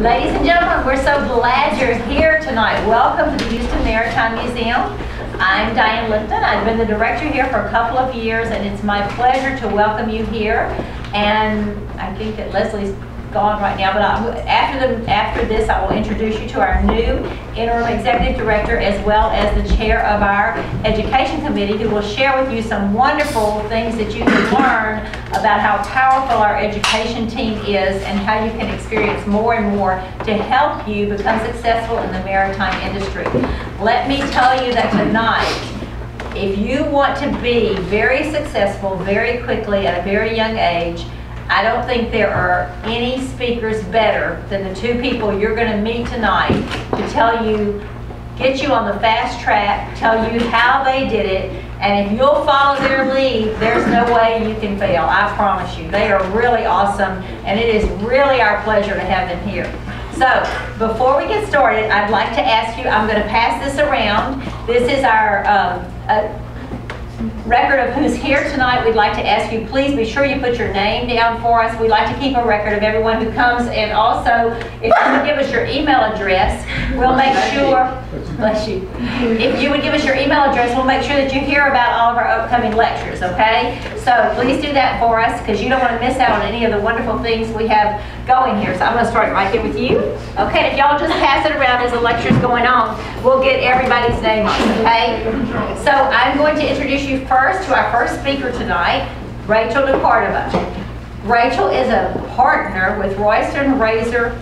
Ladies and gentlemen, we're so glad you're here tonight. Welcome to the Houston Maritime Museum. I'm Diane Lipton. I've been the director here for a couple of years, and it's my pleasure to welcome you here. And I think that Leslie's gone right now, but after this I will introduce you to our new interim executive director, as well as the chair of our education committee, who will share with you some wonderful things that you can learn about how powerful our education team is and how you can experience more and more to help you become successful in the maritime industry. Let me tell you that tonight, if you want to be very successful very quickly at a very young age, I don't think there are any speakers better than the two people you're going to meet tonight to tell you, get you on the fast track, tell you how they did it, and if you'll follow their lead, there's no way you can fail. I promise you. They are really awesome, and it is really our pleasure to have them here. So, before we get started, I'd like to ask you, I'm going to pass this around. This is our record of who's here tonight. We'd like to ask you, please be sure you put your name down for us. We'd like to keep a record of everyone who comes, and also if you would give us your email address, we'll make sure, bless you, if you would give us your email address, we'll make sure that you hear about all of our upcoming lectures, okay? So please do that for us, because you don't want to miss out on any of the wonderful things we have going here. So I'm going to start right here with you. Okay, if y'all just pass it around as the lecture's going on, we'll get everybody's name on, okay? So I'm going to introduce you first to our first speaker tonight, Rachel de Cordova. Rachel is a partner with Royston Rayzor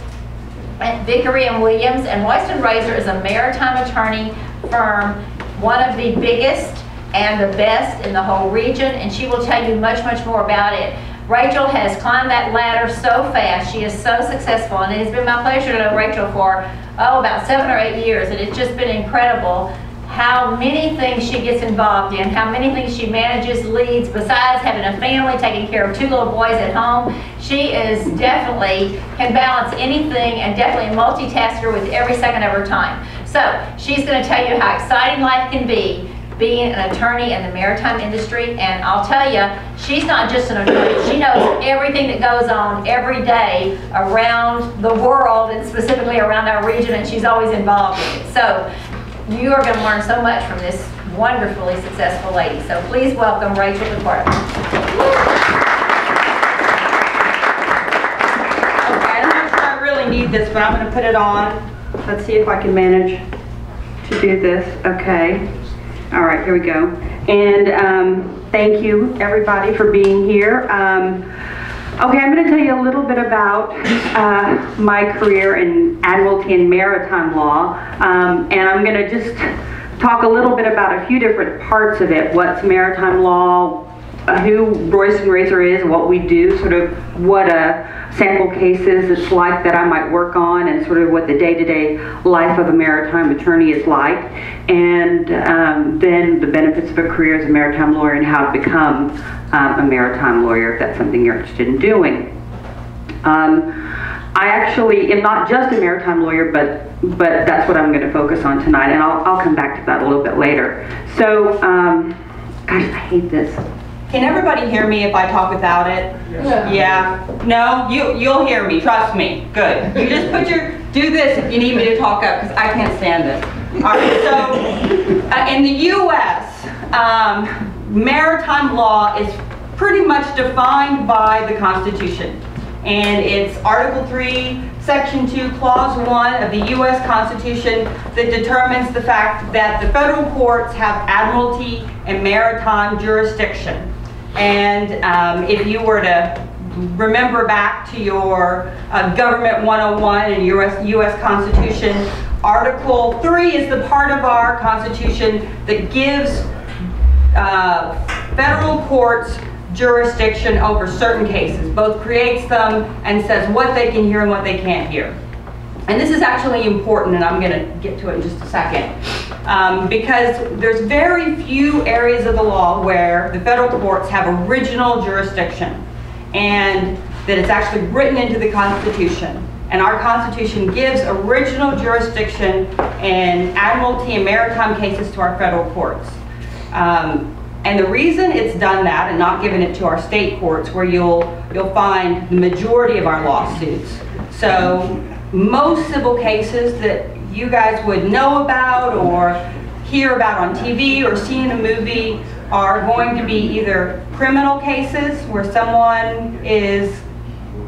Vickery and Williams, and Royston Rayzor is a maritime attorney firm, one of the biggest and the best in the whole region, and she will tell you much, much more about it. Rachel has climbed that ladder so fast. She is so successful, and it has been my pleasure to know Rachel for, oh, about 7 or 8 years, and it's just been incredible how many things she gets involved in, how many things she manages, leads, besides having a family, taking care of two little boys at home. She is definitely, can balance anything, and definitely a multitasker with every second of her time. So she's going to tell you how exciting life can be being an attorney in the maritime industry, and I'll tell you, she's not just an attorney, she knows everything that goes on every day around the world, and specifically around our region, and she's always involved in it. So you are going to learn so much from this wonderfully successful lady. So please welcome Rachel de Cordova. Okay, I'm not sure I really need this, but I'm going to put it on. Let's see if I can manage to do this. Okay. All right, here we go. And thank you, everybody, for being here. Okay, I'm going to tell you a little bit about my career in admiralty and maritime law, and I'm going to just talk a little bit about a few different parts of it. What's maritime law, who Royston Rayzor is, what we do, sort of what a sample case is it's like that I might work on, and sort of what the day-to-day life of a maritime attorney is like, and then the benefits of a career as a maritime lawyer and how to become a maritime lawyer if that's something you're interested in doing. I actually am not just a maritime lawyer, but that's what I'm going to focus on tonight, and I'll come back to that a little bit later. So, gosh, I hate this. Can everybody hear me if I talk without it? Yes. Yeah. No? You'll hear me. Trust me. Good. You just put your, do this if you need me to talk up, because I can't stand this. All right, so in the U.S., maritime law is pretty much defined by the Constitution. And it's Article 3, Section 2, Clause 1 of the U.S. Constitution that determines the fact that the federal courts have admiralty and maritime jurisdiction. And if you were to remember back to your Government 101 and U.S. Constitution, Article 3 is the part of our Constitution that gives federal courts jurisdiction over certain cases, both creates them and says what they can hear and what they can't hear. And this is actually important, and I'm going to get to it in just a second, because there's very few areas of the law where the federal courts have original jurisdiction, and that it's actually written into the Constitution. And our Constitution gives original jurisdiction in admiralty and maritime cases to our federal courts. And the reason it's done that and not given it to our state courts, where you'll find the majority of our lawsuits, So most civil cases that you guys would know about or hear about on TV or see in a movie are going to be either criminal cases where someone is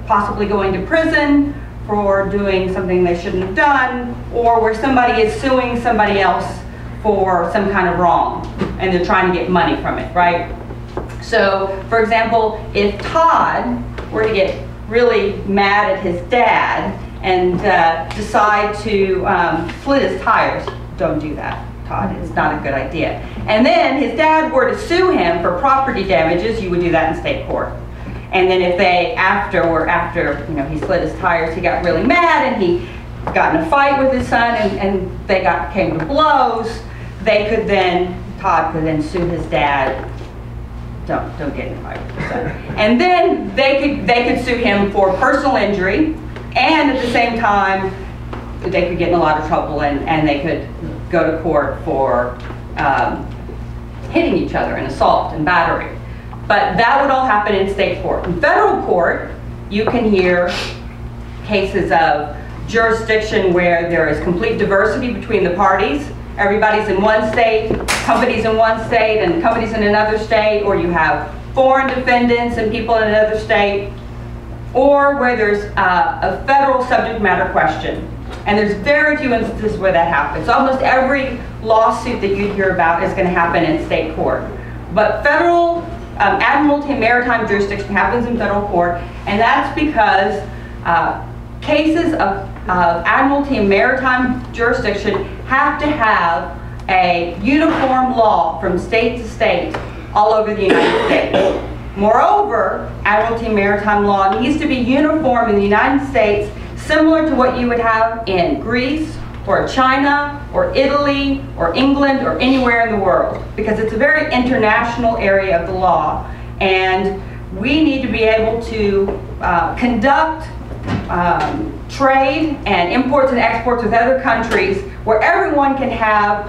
possibly going to prison for doing something they shouldn't have done, or where somebody is suing somebody else for some kind of wrong and they're trying to get money from it, right? So, for example, if Todd were to get really mad at his dad and decide to slit his tires, don't do that, Todd, it's not a good idea. And then his dad were to sue him for property damages, you would do that in state court. And then if they, after you know, he slit his tires, he got really mad and he got in a fight with his son and they came to blows, they could then, Todd could then sue his dad. Don't get in a fight with his son. And then they could sue him for personal injury, and at the same time, they could get in a lot of trouble and they could go to court for hitting each other and assault and battery. But that would all happen in state court. In federal court, you can hear cases of jurisdiction where there is complete diversity between the parties. Everybody's in one state, companies in one state, and companies in another state, or you have foreign defendants and people in another state, or where there's a federal subject matter question. And there's very few instances where that happens. Almost every lawsuit that you hear about is going to happen in state court. But federal admiralty and maritime jurisdiction happens in federal court, and that's because cases of admiralty and maritime jurisdiction have to have a uniform law from state to state all over the United States. Moreover, admiralty and maritime law needs to be uniform in the United States, similar to what you would have in Greece or China or Italy or England or anywhere in the world, because it's a very international area of the law, and we need to be able to conduct trade and imports and exports with other countries where everyone can have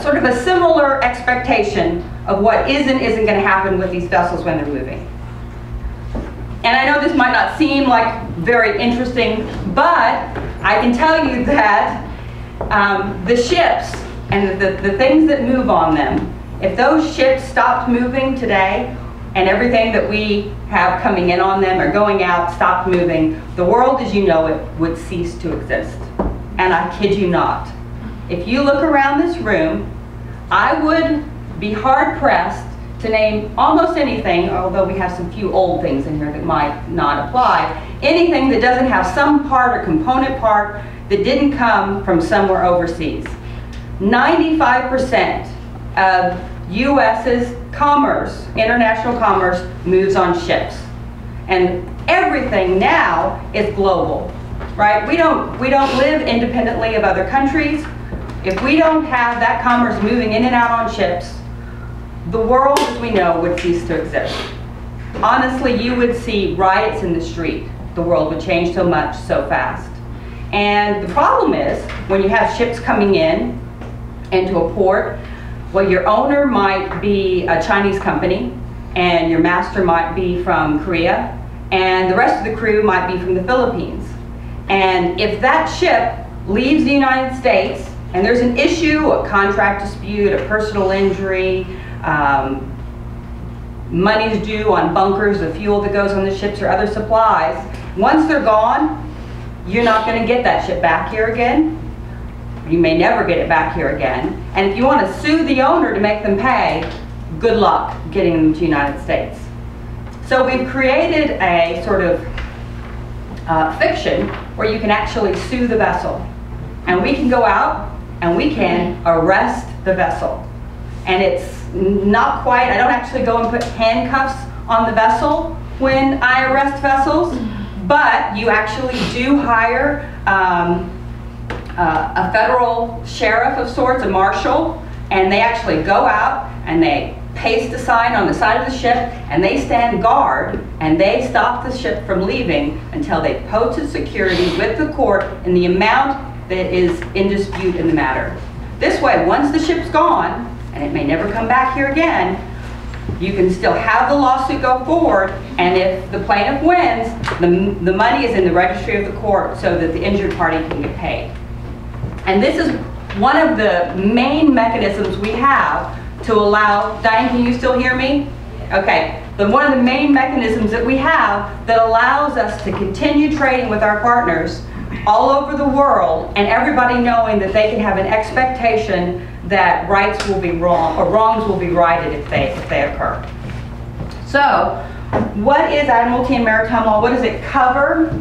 sort of a similar expectation of what is and isn't going to happen with these vessels when they're moving. And I know this might not seem like very interesting, but I can tell you that the ships and the things that move on them, if those ships stopped moving today, and everything that we have coming in on them or going out stopped moving, the world as you know it would cease to exist. And I kid you not. If you look around this room, I would be hard-pressed to name almost anything, although we have some few old things in here that might not apply, anything that doesn't have some part or component part that didn't come from somewhere overseas. 95% of U.S.'s commerce, international commerce, moves on ships. And everything now is global, right? We don't live independently of other countries. If we don't have that commerce moving in and out on ships, the world as we know would cease to exist. Honestly, you would see riots in the street. The world would change so much, so fast. And the problem is, when you have ships coming in into a port, well, your owner might be a Chinese company, and your master might be from Korea, and the rest of the crew might be from the Philippines. And if that ship leaves the United States, and there's an issue, a contract dispute, a personal injury, money's due on bunkers, the fuel that goes on the ships, or other supplies, once they're gone, you're not going to get that ship back here again. You may never get it back here again. And if you want to sue the owner to make them pay, good luck getting them to the United States. So we've created a sort of fiction where you can actually sue the vessel. And we can go out and we can arrest the vessel. And it's not quite, I don't actually go and put handcuffs on the vessel when I arrest vessels, but you actually do hire a federal sheriff of sorts, a marshal, and they actually go out and they paste a sign on the side of the ship and they stand guard and they stop the ship from leaving until they posted security with the court in the amount that is in dispute in the matter. This way, once the ship's gone, and it may never come back here again, You can still have the lawsuit go forward, and if the plaintiff wins, the money is in the registry of the court so that the injured party can get paid. And this is one of the main mechanisms we have to allow, Diane, can you still hear me? Okay, one of the main mechanisms that we have that allows us to continue trading with our partners all over the world, and everybody knowing that they can have an expectation that rights will be wrong, or wrongs will be righted if they occur. So, what is Admiralty and Maritime Law? What does it cover?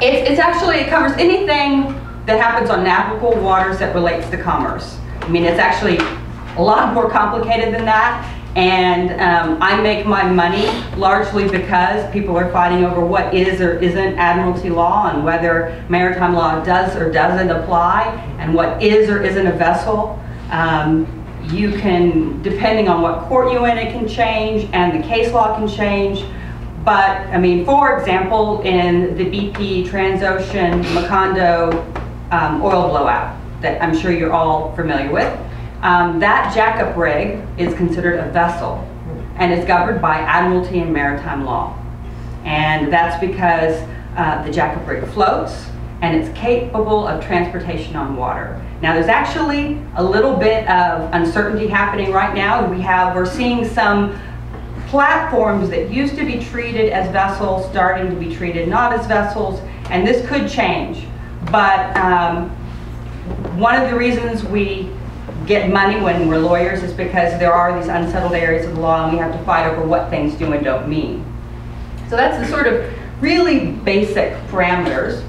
It covers anything that happens on navigable waters that relates to commerce. I mean, it's actually a lot more complicated than that, and I make my money largely because people are fighting over what is or isn't admiralty law and whether maritime law does or doesn't apply and what is or isn't a vessel. You can, depending on what court you're in, it can change and the case law can change. But, I mean, for example, in the BP, Transocean, Macondo oil blowout that I'm sure you're all familiar with, that jackup rig is considered a vessel and is governed by Admiralty and Maritime Law. And that's because the jackup rig floats and it's capable of transportation on water. Now, there's actually a little bit of uncertainty happening right now. We're seeing some platforms that used to be treated as vessels starting to be treated not as vessels, and this could change. But one of the reasons we get money when we're lawyers is because there are these unsettled areas of the law and we have to fight over what things do and don't mean. So that's the sort of really basic parameters.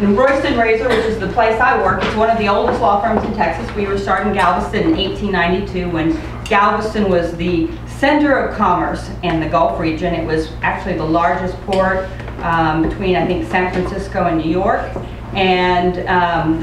Royston Rayzor, which is the place I work, it's one of the oldest law firms in Texas. We were started in Galveston in 1892 when Galveston was the center of commerce in the Gulf region. It was actually the largest port between, I think, San Francisco and New York, and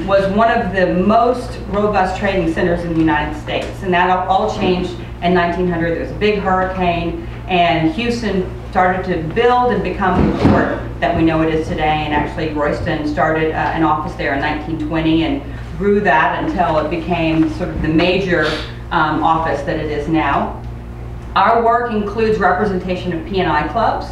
was one of the most robust trading centers in the United States. And that all changed in 1900. There was a big hurricane, and Houston started to build and become the port that we know it is today. And actually, Royston started an office there in 1920 and grew that until it became sort of the major office that it is now. Our work includes representation of P&I clubs,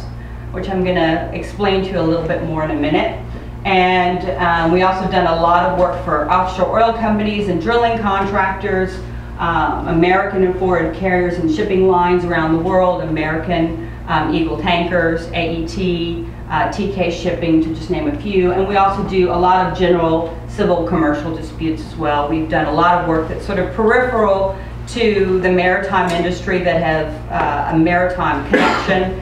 which I'm going to explain to you a little bit more in a minute. And we also done a lot of work for offshore oil companies and drilling contractors, American and foreign carriers and shipping lines around the world, American Eagle Tankers, AET, TK Shipping, to just name a few. And we also do a lot of general civil commercial disputes as well. We've done a lot of work that's sort of peripheral to the maritime industry that have a maritime connection.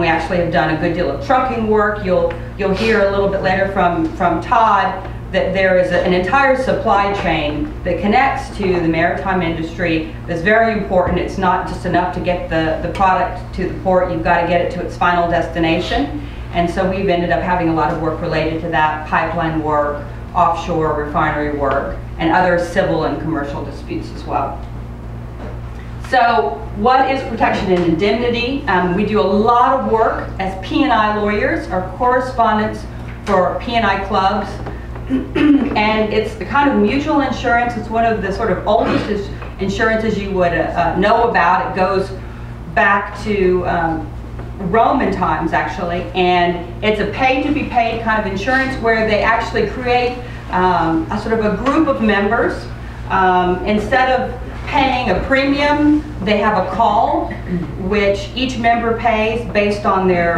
We actually have done a good deal of trucking work. You'll hear a little bit later from Todd that there is an entire supply chain that connects to the maritime industry that's very important. It's not just enough to get the product to the port. You've got to get it to its final destination. And so we've ended up having a lot of work related to that, pipeline work, offshore refinery work, and other civil and commercial disputes as well. So what is protection and indemnity? We do a lot of work as P&I lawyers or correspondents for P&I clubs. And it's the kind of mutual insurance. It's one of the sort of oldest insurances you would know about. It goes back to Roman times, actually. And it's a paid-to-be-paid kind of insurance where they actually create a sort of a group of members. Instead of paying a premium, they have a call, which each member pays based on their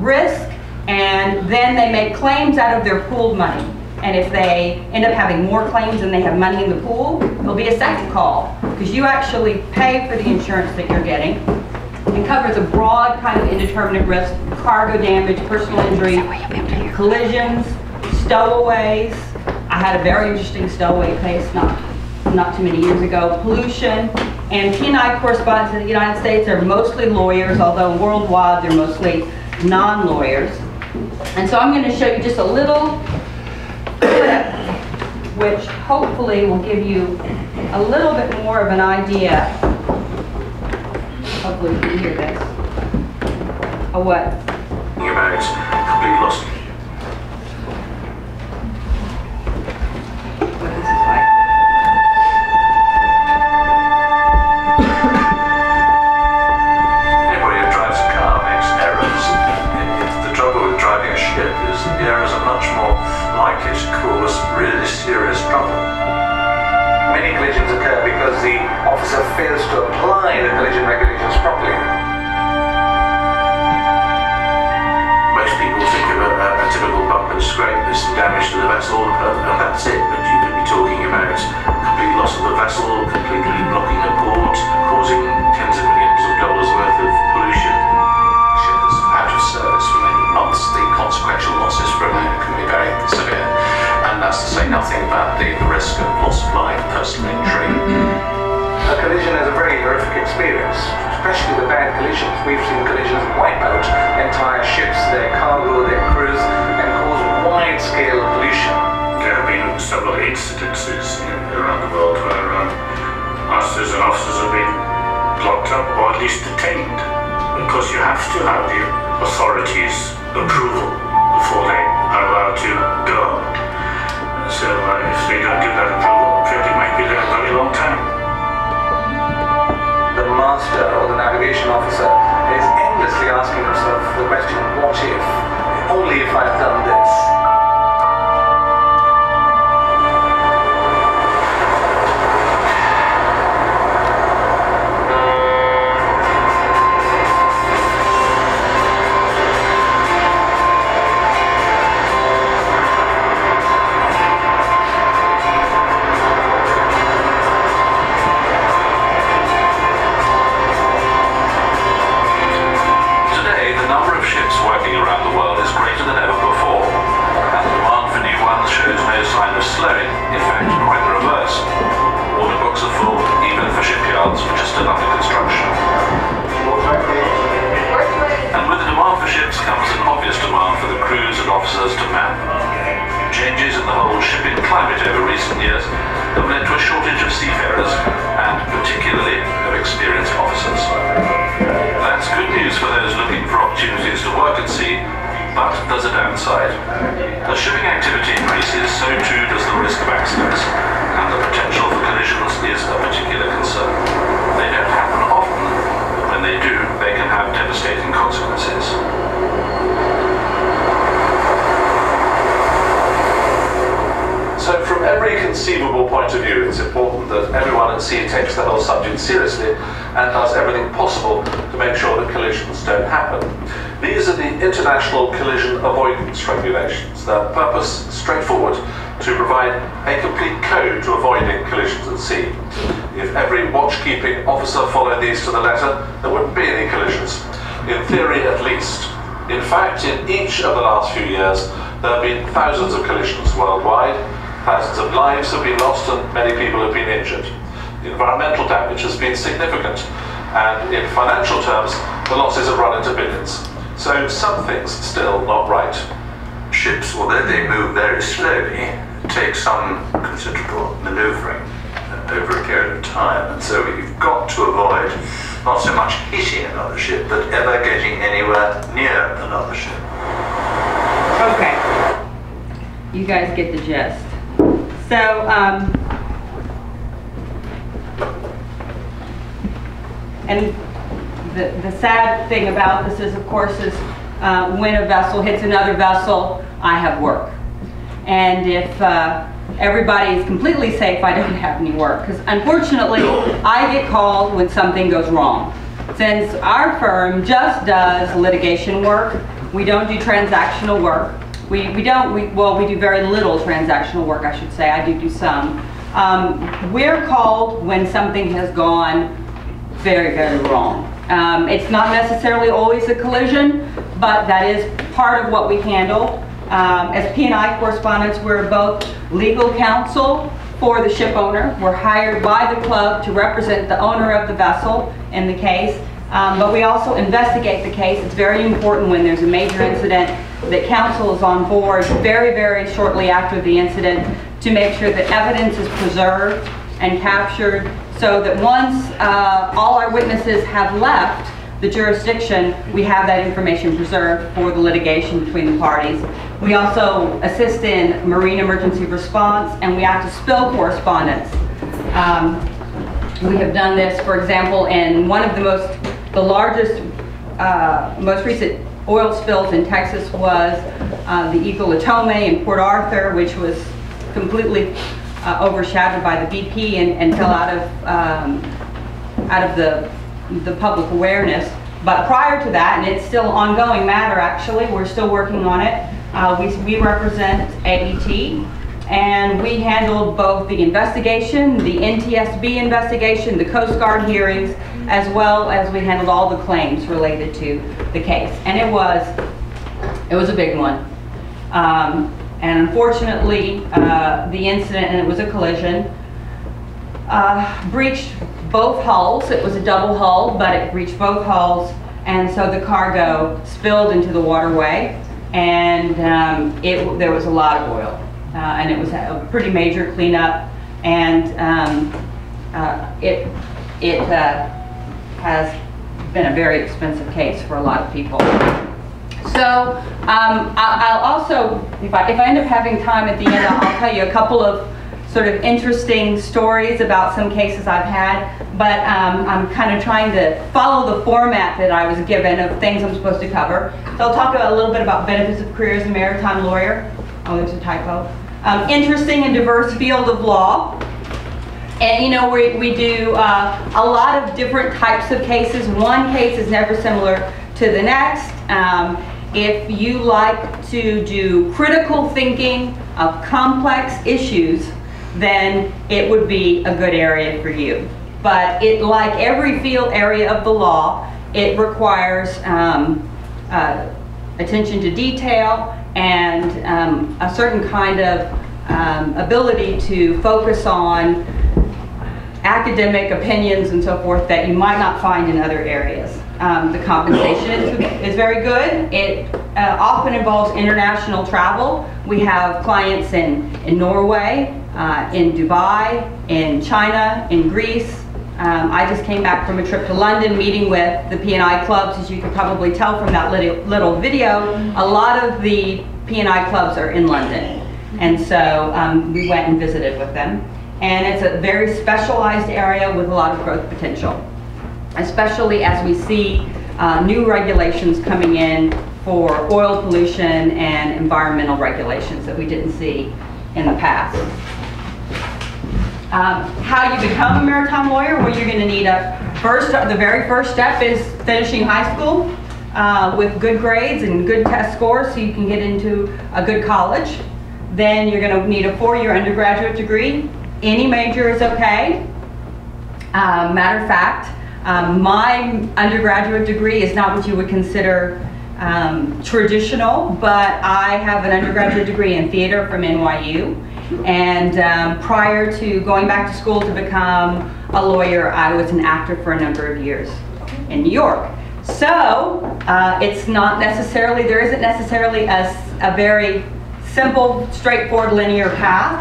risk, and then they make claims out of their pooled money. And if they end up having more claims than they have money in the pool, there'll be a second call, because you actually pay for the insurance that you're getting. It covers a broad kind of indeterminate risk: cargo damage, personal injury, collisions, stowaways. I had a very interesting stowaway case not too many years ago, pollution. And P&I correspondents in the United States are mostly lawyers, although worldwide they're mostly non-lawyers. And so I'm going to show you just a little clip, which hopefully will give you a little bit more of an idea, hopefully you can hear this, of what? Your bags, complete loss. What this is like. damage, scrape, there's some damage to the vessel, and that's it. But you could be talking about complete loss of the vessel, completely blocking a port, causing tens of millions of dollars worth of pollution. Ships out of service for many months, the consequential losses from it can be very severe. And that's to say nothing about the risk of loss of life, personal injury. A collision is a very horrific experience, especially the bad collisions. We've seen collisions wipe out entire ships, their cargo, their crews, and cause wide-scale pollution. There have been several incidences around the world where masters and officers have been locked up or at least detained, because you have to have the authorities' approval before they are allowed to go. So if they don't give that approval, they might be there a very long time. The master or the navigation officer is endlessly asking himself the question, what if? Only if I've done this. Thousands of collisions worldwide, thousands of lives have been lost and many people have been injured. The environmental damage has been significant, and in financial terms, the losses have run into billions. So something's still not right. Ships, although they move very slowly, take some considerable manoeuvring over a period of time, and so you've got to avoid not so much hitting another ship, but ever getting anywhere near another ship. Okay. You guys get the gist. So, and the sad thing about this is, of course, is when a vessel hits another vessel, I have work. And if everybody is completely safe, I don't have any work. Because unfortunately, I get called when something goes wrong. Since our firm just does litigation work, we don't do transactional work. We do very little transactional work, I should say. I do some. We're called when something has gone very, very wrong. It's not necessarily always a collision, but that is part of what we handle. As P&I correspondents, we're both legal counsel for the ship owner. We're hired by the club to represent the owner of the vessel in the case. But we also investigate the case. It's very important when there's a major incident that counsel is on board very, very shortly after the incident to make sure that evidence is preserved and captured, so that once all our witnesses have left the jurisdiction, we have that information preserved for the litigation between the parties. We also assist in marine emergency response, and we act as spill correspondents. We have done this, for example, in one of the largest, most recent oil spills in Texas was the Eagle Atome in Port Arthur, which was completely overshadowed by the BP and fell out of the public awareness. But prior to that, and it's still an ongoing matter actually, we're still working on it, We represent AET, and we handled both the investigation, the NTSB investigation, the Coast Guard hearings, as well as we handled all the claims related to the case. And it was a big one. And unfortunately, the incident, and it was a collision, breached both hulls. It was a double hull, but it breached both hulls, and so the cargo spilled into the waterway, and there was a lot of oil, and it was a pretty major cleanup, and it has been a very expensive case for a lot of people. So I'll also, if I end up having time at the end, I'll tell you a couple of sort of interesting stories about some cases I've had, but I'm kind of trying to follow the format that I was given of things I'm supposed to cover. So I'll talk a little bit about benefits of career as a maritime lawyer. Oh, there's a typo. Interesting and diverse field of law. And you know, we do a lot of different types of cases. One case is never similar to the next. If you like to do critical thinking of complex issues, then it would be a good area for you. But like every field area of the law, it requires attention to detail and a certain kind of ability to focus on academic opinions and so forth that you might not find in other areas. The compensation is very good. It often involves international travel. We have clients in Norway, in Dubai, in China, in Greece. I just came back from a trip to London meeting with the P&I clubs. As you can probably tell from that little video, a lot of the P&I clubs are in London. And so we went and visited with them. And it's a very specialized area with a lot of growth potential, especially as we see new regulations coming in for oil pollution and environmental regulations that we didn't see in the past. How you become a maritime lawyer? Well, you're going to need the very first step is finishing high school with good grades and good test scores so you can get into a good college. Then you're going to need a 4-year undergraduate degree. Any major is okay. Matter of fact, my undergraduate degree is not what you would consider traditional, but I have an undergraduate degree in theater from NYU. And prior to going back to school to become a lawyer, I was an actor for a number of years in New York. So there isn't necessarily a very simple, straightforward, linear path.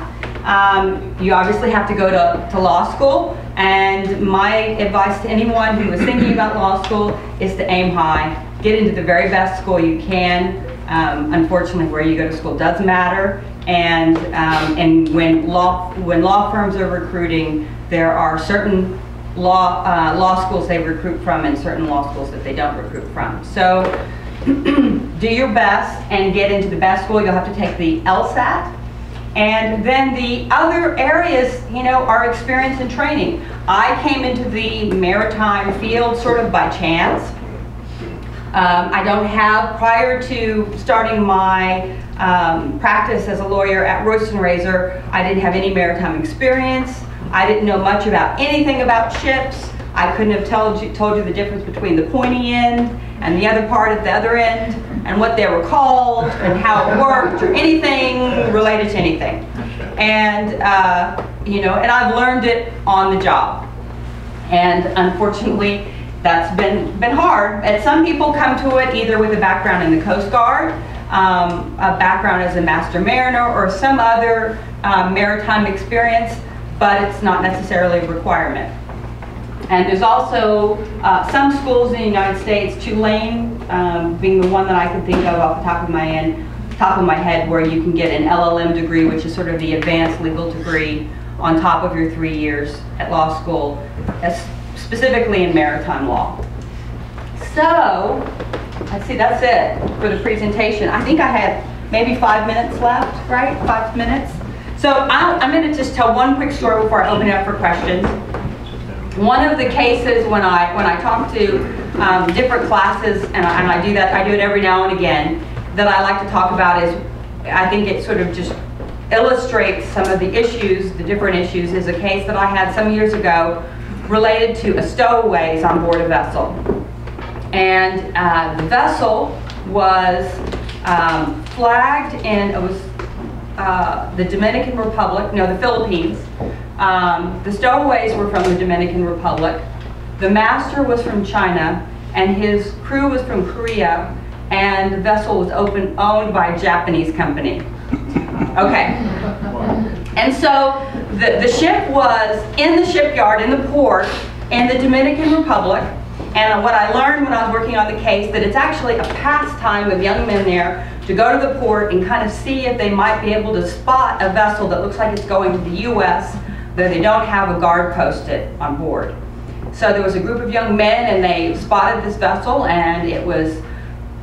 You obviously have to go to law school, and my advice to anyone who is thinking about law school is to aim high, get into the very best school you can. Unfortunately, where you go to school does matter, and when law firms are recruiting, there are certain law schools they recruit from and certain law schools that they don't recruit from. So do your best and get into the best school. You'll have to take the LSAT. And then the other areas, you know, are experience and training. I came into the maritime field sort of by chance. I don't have, prior to starting my practice as a lawyer at Royston Rayzor, I didn't have any maritime experience. I didn't know much about anything about ships. I couldn't have told you the difference between the pointy end and the other part at the other end, and what they were called, and how it worked, or anything related to anything. And you know, and I've learned it on the job. And unfortunately, that's been hard. And some people come to it either with a background in the Coast Guard, a background as a master mariner, or some other maritime experience, but it's not necessarily a requirement. And there's also some schools in the United States, Tulane being the one that I can think of off the top of my head, where you can get an LLM degree, which is sort of the advanced legal degree on top of your 3 years at law school, specifically in maritime law. So, let's see, that's it for the presentation. I think I had maybe 5 minutes left, right? 5 minutes. So I'm going to just tell one quick story before I open it up for questions. One of the cases when I talk to different classes, and I do it every now and again, that I like to talk about is, I think it sort of just illustrates some of the issues, the different issues, is a case that I had some years ago related to a stowaways on board a vessel. And the vessel was flagged in, it was the Dominican Republic, no, the Philippines. The stowaways were from the Dominican Republic. The master was from China, and his crew was from Korea, and the vessel was owned by a Japanese company. Okay. And so the ship was in the shipyard, in the port, in the Dominican Republic, and what I learned when I was working on the case, that it's actually a pastime of young men there to go to the port and kind of see if they might be able to spot a vessel that looks like it's going to the U.S., though they don't have a guard posted on board. So there was a group of young men, and they spotted this vessel, and it was,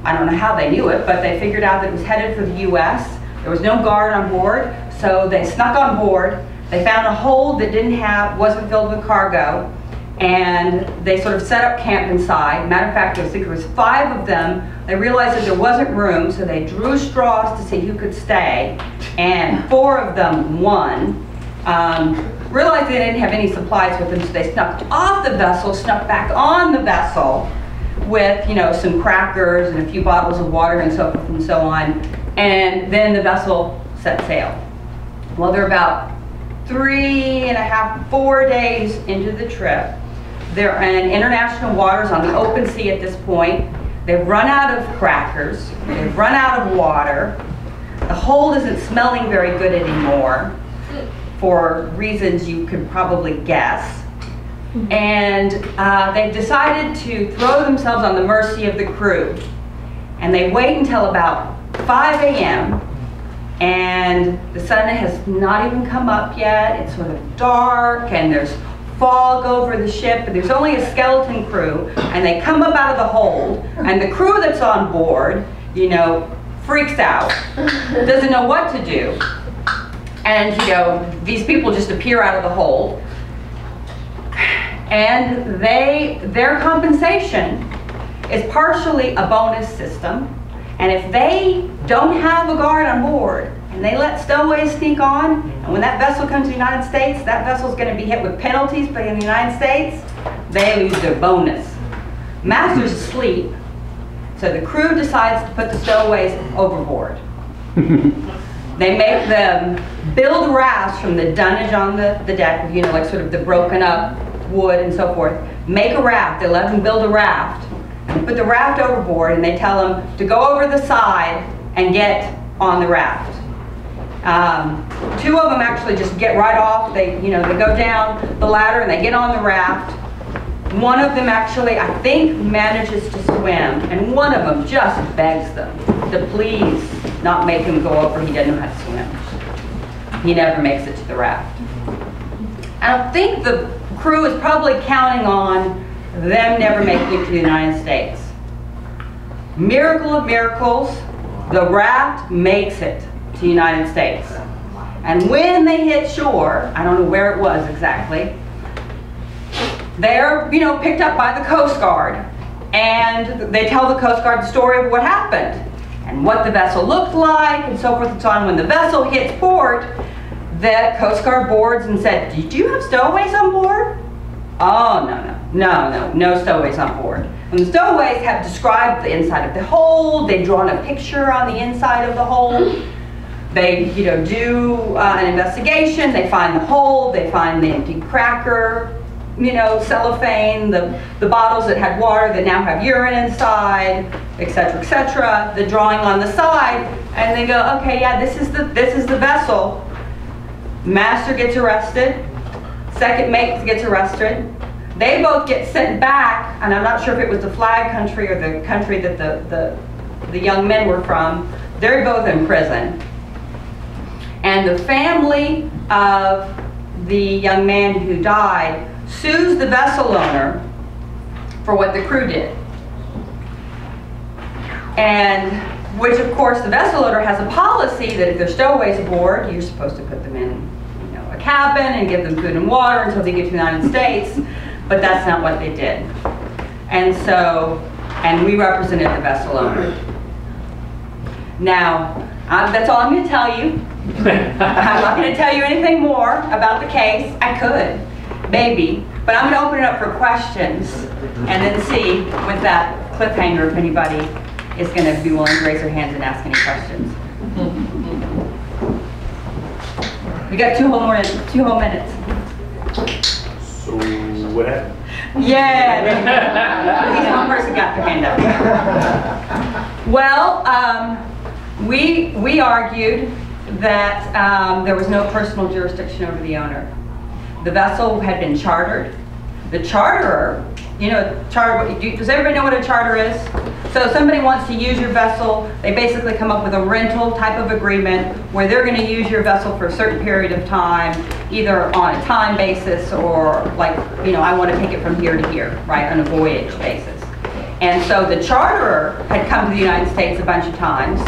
I don't know how they knew it, but they figured out that it was headed for the U.S. There was no guard on board, so they snuck on board. They found a hold that wasn't filled with cargo, and they sort of set up camp inside. Matter of fact, I think there was 5 of them. They realized that there wasn't room, so they drew straws to see who could stay, and 4 of them won. Realized they didn't have any supplies with them, so they snuck off the vessel, snuck back on the vessel with, you know, some crackers and a few bottles of water and so forth and so on, and then the vessel set sail. Well, they're about 3 and a half, 4 days into the trip. They're in international waters on the open sea at this point. They've run out of crackers. They've run out of water. The hold isn't smelling very good anymore, for reasons you could probably guess. And they've decided to throw themselves on the mercy of the crew. And they wait until about 5 a.m. and the sun has not even come up yet. It's sort of dark, and there's fog over the ship, but there's only a skeleton crew, and they come up out of the hold, and the crew that's on board, you know, freaks out, doesn't know what to do. And, you know, these people just appear out of the hold. And their compensation is partially a bonus system. And if they don't have a guard on board, and they let stowaways sneak on, and when that vessel comes to the United States, that vessel's going to be hit with penalties, but in the United States, they lose their bonus. Master's asleep, so the crew decides to put the stowaways overboard. They make them build rafts from the dunnage on the deck, you know, like sort of the broken up wood and so forth. Make a raft. They let them build a raft, put the raft overboard, and they tell them to go over the side and get on the raft. 2 of them actually just get right off. They go down the ladder and they get on the raft. 1 of them actually, I think, manages to swim, and 1 of them just begs them to please not make him go over. He doesn't know how to swim. He never makes it to the raft. I think the crew is probably counting on them never making it to the United States. Miracle of miracles, the raft makes it to the United States. And when they hit shore, I don't know where it was exactly, they're, you know, picked up by the Coast Guard, and they tell the Coast Guard the story of what happened and what the vessel looked like and so forth and so on. When the vessel hits port, the Coast Guard boards and said, "Did you have stowaways on board?" "Oh, no stowaways on board." And the stowaways have described the inside of the hold. They've drawn a picture on the inside of the hold. They, you know, do an investigation. They find the hold. They find the empty cracker, you know, cellophane, the bottles that had water that now have urine inside, etc., etc. The drawing on the side, and they go, "Okay, yeah, this is the vessel." Master gets arrested. Second mate gets arrested. They both get sent back, and I'm not sure if it was the flag country or the country that the young men were from. They're both in prison. And the family of the young man who died sues the vessel owner for what the crew did. And which, of course, the vessel owner has a policy that if there's stowaways aboard, you're supposed to put them in, you know, a cabin and give them food and water until they get to the United States. But that's not what they did. And so, and we represented the vessel owner. Now, that's all I'm going to tell you. I'm not going to tell you anything more about the case. I could, maybe, but I'm going to open it up for questions and then see with that cliffhanger if anybody is going to be willing to raise their hands and ask any questions. We got two whole minutes. So what happened? Yeah, at least one person got their hand up. Well, we argued that there was no personal jurisdiction over the owner. The vessel had been chartered. The charterer, you know, does everybody know what a charter is? So if somebody wants to use your vessel, they basically come up with a rental type of agreement where they're going to use your vessel for a certain period of time, either on a time basis or like, you know, I want to take it from here to here, right, on a voyage basis. And so the charterer had come to the United States a bunch of times,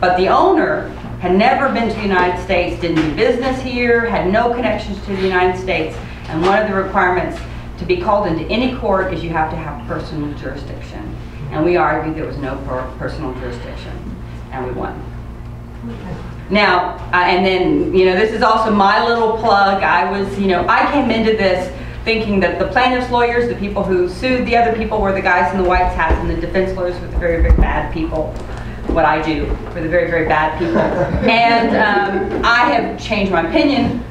but the owner had never been to the United States, didn't do business here, had no connections to the United States, and one of the requirements to be called into any court is you have to have personal jurisdiction. And we argued there was no personal jurisdiction, and we won. Now, and then, you know, this is also my little plug. I was, you know, I came into this thinking that the plaintiff's lawyers, the people who sued the other people, were the guys in the white hats, and the defense lawyers were the very, very bad people. What I do for the very, very bad people. And I have changed my opinion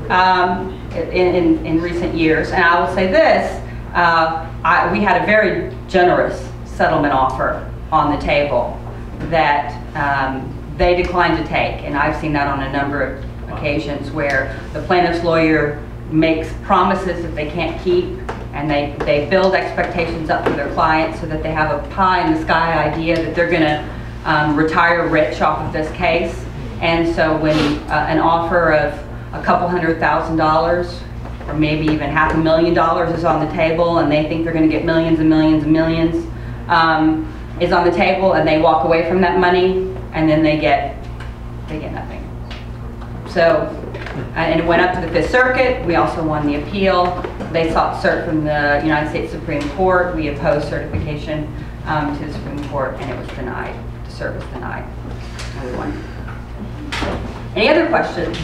in recent years, and I will say this, we had a very generous settlement offer on the table that they declined to take, and I've seen that on a number of occasions where the plaintiff's lawyer makes promises that they can't keep, and they build expectations up for their clients so that they have a pie in the sky idea that they're going to retire rich off of this case. And so when an offer of a couple $100,000 or maybe even $500,000 is on the table, and they think they're going to get millions and millions and millions is on the table, and they walk away from that money, and then they get nothing. So and it went up to the Fifth Circuit. We also won the appeal. They sought cert from the United States Supreme Court. We opposed certification to the Supreme Court, and it was denied. Service denied. Any other questions?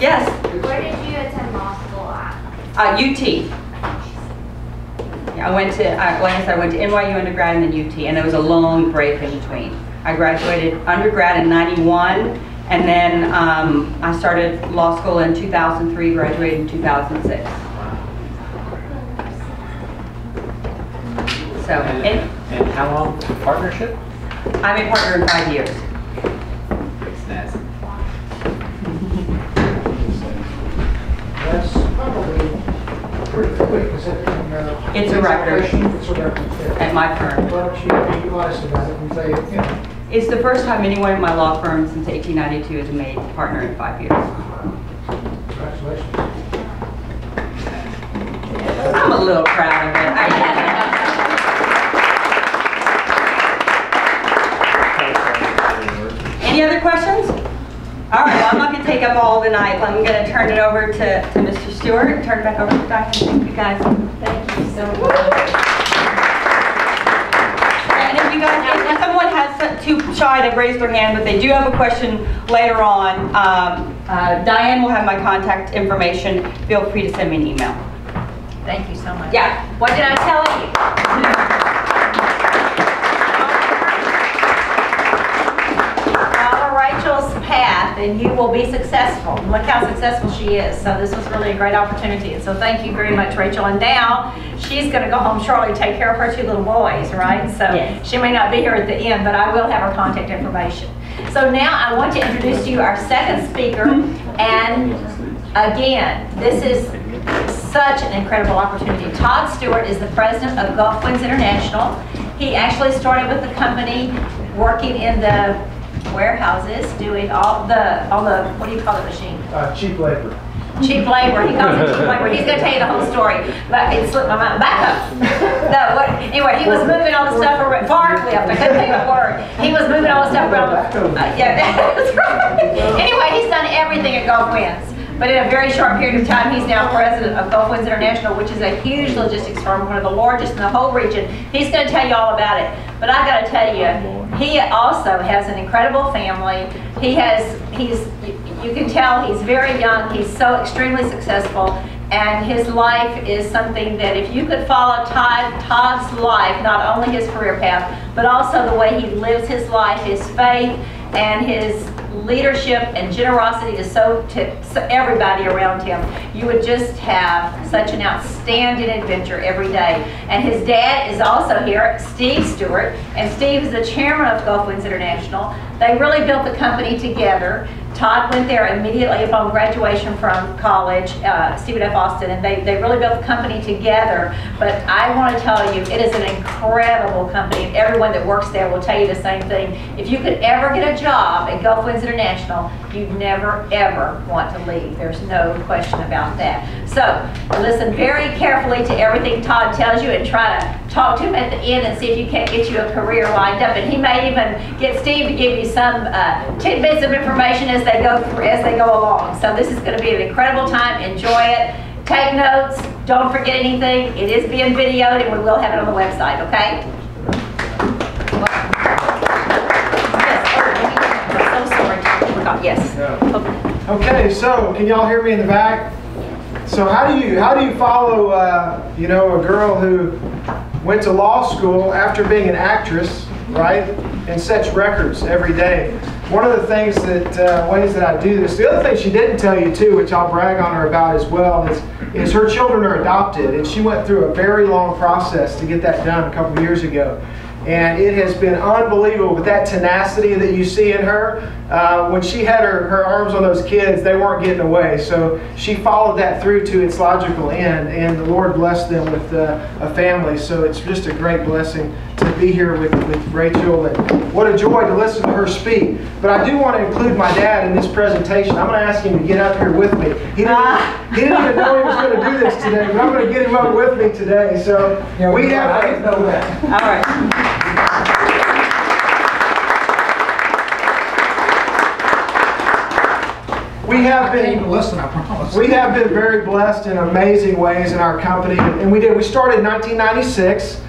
Yes? Where did you attend law school at? UT. Yeah, I went to, like I said, I went to NYU undergrad and then UT, and there was a long break in between. I graduated undergrad in '91, and then I started law school in 2003, graduated in 2006. So, and how long was the partnership? I'm a partner in 5 years. That's nasty. That's probably pretty quick. Is it it's a record. It's a record. At my firm. Why don't you be honest about it and say, you know. It's the first time anyone in my law firm since 1892 has made partner in 5 years. Congratulations. I'm a little proud of it. Any other questions? All right, well, I'm not going to take up all the night. I'm going to turn it over to Mr. Stewart and turn it back over to Diane. Thank you, guys. Thank you so much. And if you guys, if someone has too shy to raise their hand, but they do have a question later on, Diane will have my contact information. Feel free to send me an email. Thank you so much. Yeah. What did I tell you? Path, and you will be successful. Look how successful she is. So this was really a great opportunity. And so thank you very much, Rachel. And now she's going to go home shortly, take care of her two little boys, right? So yes. She may not be here at the end, but I will have her contact information. So now I want to introduce to you our second speaker. And again, this is such an incredible opportunity. Todd Stewart is the president of Gulf Winds International. He actually started with the company working in the warehouses, doing all the what do you call the machine? Cheap labor. Cheap labor. He calls it cheap labor. He's going to tell you the whole story, but it slipped my mind. Back up. No, what, anyway, he was moving all the stuff around. Forklift. I couldn't think of a word. He was moving all the stuff around. Yeah, that's right. Anyway, he's done everything at Gulf Winds. But in a very short period of time, he's now president of Gulf Winds International, which is a huge logistics firm, one of the largest in the whole region. He's going to tell you all about it. But I got to tell you, he also has an incredible family. You can tell he's very young. He's so extremely successful. And his life is something that if you could follow Todd's life, not only his career path, but also the way he lives his life, his faith, and his leadership and generosity to everybody around him, you would just have such an outstanding adventure every day. And his dad is also here, Steve Stewart, and Steve is the chairman of Gulf Winds International. They really built the company together. Todd went there immediately upon graduation from college, Stephen F. Austin, and they really built the company together. But I want to tell you, it is an incredible company, and everyone that works there will tell you the same thing. If you could ever get a job at Gulf Winds International, you'd never, ever want to leave. There's no question about that. So listen very carefully to everything Todd tells you and try to talk to him at the end and see if you can't get you a career lined up. And he may even get Steve to give you some tidbits of information as they go along. So this is going to be an incredible time. Enjoy it. Take notes. Don't forget anything. It is being videoed, and we will have it on the website. Okay. Yes. Okay. So can y'all hear me in the back? So how do you follow you know, a girl who went to law school after being an actress, right, and sets records every day? One of the things that, ways that I do this, the other thing she didn't tell you too, which I'll brag on her about as well, is her children are adopted, and she went through a very long process to get that done a couple years ago. And it has been unbelievable with that tenacity that you see in her. When she had her arms on those kids, they weren't getting away. So she followed that through to its logical end, and the Lord blessed them with a family. So it's just a great blessing to be here with Rachel, and what a joy to listen to her speak. But I do want to include my dad in this presentation. I'm going to ask him to get up here with me. He didn't even know he was going to do this today, but I'm going to get him up with me today. So yeah, we have faith. No way. All right. We have been very blessed in amazing ways in our company, and we started in 1996.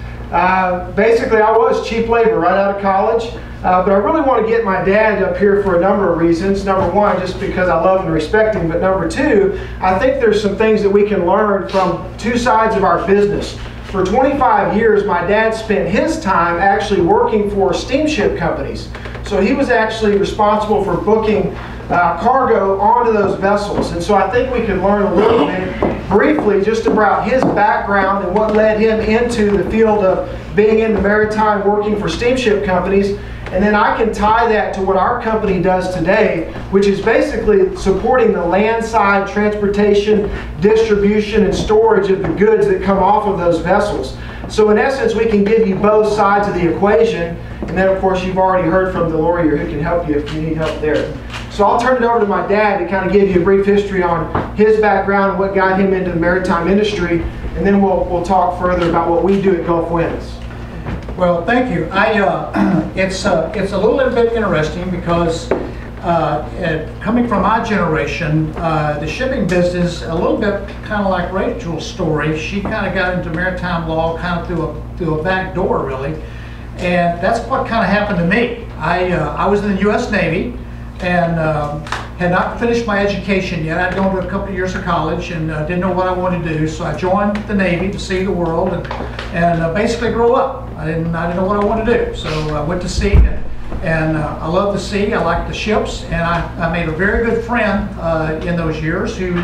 Basically, I was cheap labor right out of college, but I really want to get my dad up here for a number of reasons. Number one, just because I love and respect him, but number two, I think there's some things that we can learn from two sides of our business. For 25 years, my dad spent his time actually working for steamship companies. So he was actually responsible for booking cargo onto those vessels. And so I think we could learn a little bit briefly just about his background and what led him into the field of being in the maritime, working for steamship companies. And then I can tie that to what our company does today, which is basically supporting the landside transportation, distribution, and storage of the goods that come off of those vessels. So in essence, we can give you both sides of the equation. And then, of course, you've already heard from the lawyer who can help you if you need help there. So I'll turn it over to my dad to kind of give you a brief history on his background and what got him into the maritime industry. And then we'll talk further about what we do at Gulf Winds. Well, thank you. It's a little bit interesting because coming from our generation, the shipping business, a little bit kind of like Rachel's story, she kind of got into maritime law kind of through a back door, really. And that's what kind of happened to me. I was in the U.S. Navy and had not finished my education yet. I'd gone to a couple of years of college and didn't know what I wanted to do, so I joined the Navy to see the world and basically grow up. I didn't know what I wanted to do, so I went to sea, and I love the sea. I like the ships, and I made a very good friend in those years who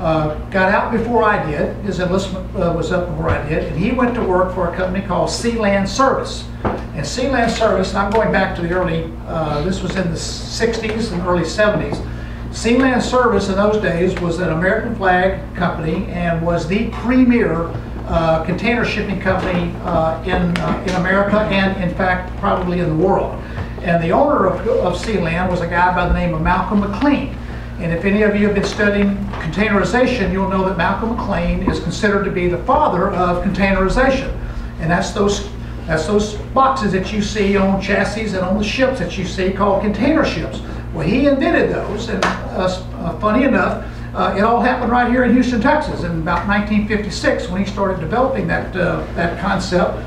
got out before I did. His enlistment was up before I did, and he went to work for a company called Sea-Land Service. And Sea-Land Service, and I'm going back to the early, this was in the 60s and early 70s. Sea-Land Service in those days was an American flag company and was the premier container shipping company in America and, in fact, probably in the world. And the owner of Sea-Land was a guy by the name of Malcolm McLean. And if any of you have been studying containerization, you'll know that Malcolm McLean is considered to be the father of containerization. And that's those boxes that you see on chassis and on the ships that you see called container ships. Well, he invented those, and funny enough, It all happened right here in Houston, Texas, in about 1956 when he started developing that, that concept.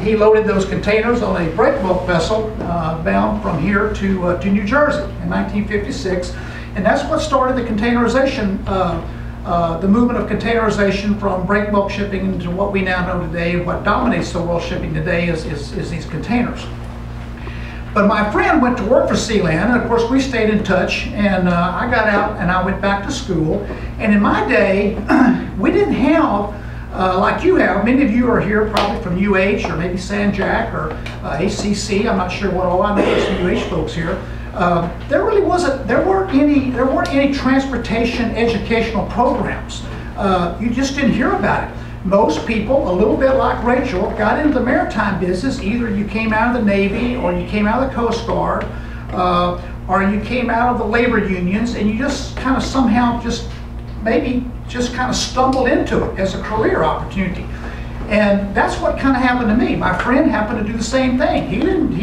He loaded those containers on a break bulk vessel bound from here to New Jersey in 1956, and that's what started the containerization, the movement of containerization from break bulk shipping into what we now know today. What dominates the world shipping today is these containers. But my friend went to work for Sea-Land, and of course we stayed in touch, and I got out and I went back to school. And in my day, we didn't have, like you have, many of you are here probably from UH or maybe San Jac or ACC, I'm not sure what all, I know there's some UH folks here. There weren't any transportation educational programs. You just didn't hear about it. Most people, a little bit like Rachel, got into the maritime business. Either you came out of the Navy, or you came out of the Coast Guard, or you came out of the labor unions, and you just kind of somehow just maybe just kind of stumbled into it as a career opportunity. And that's what kind of happened to me. My friend happened to do the same thing. He didn't. He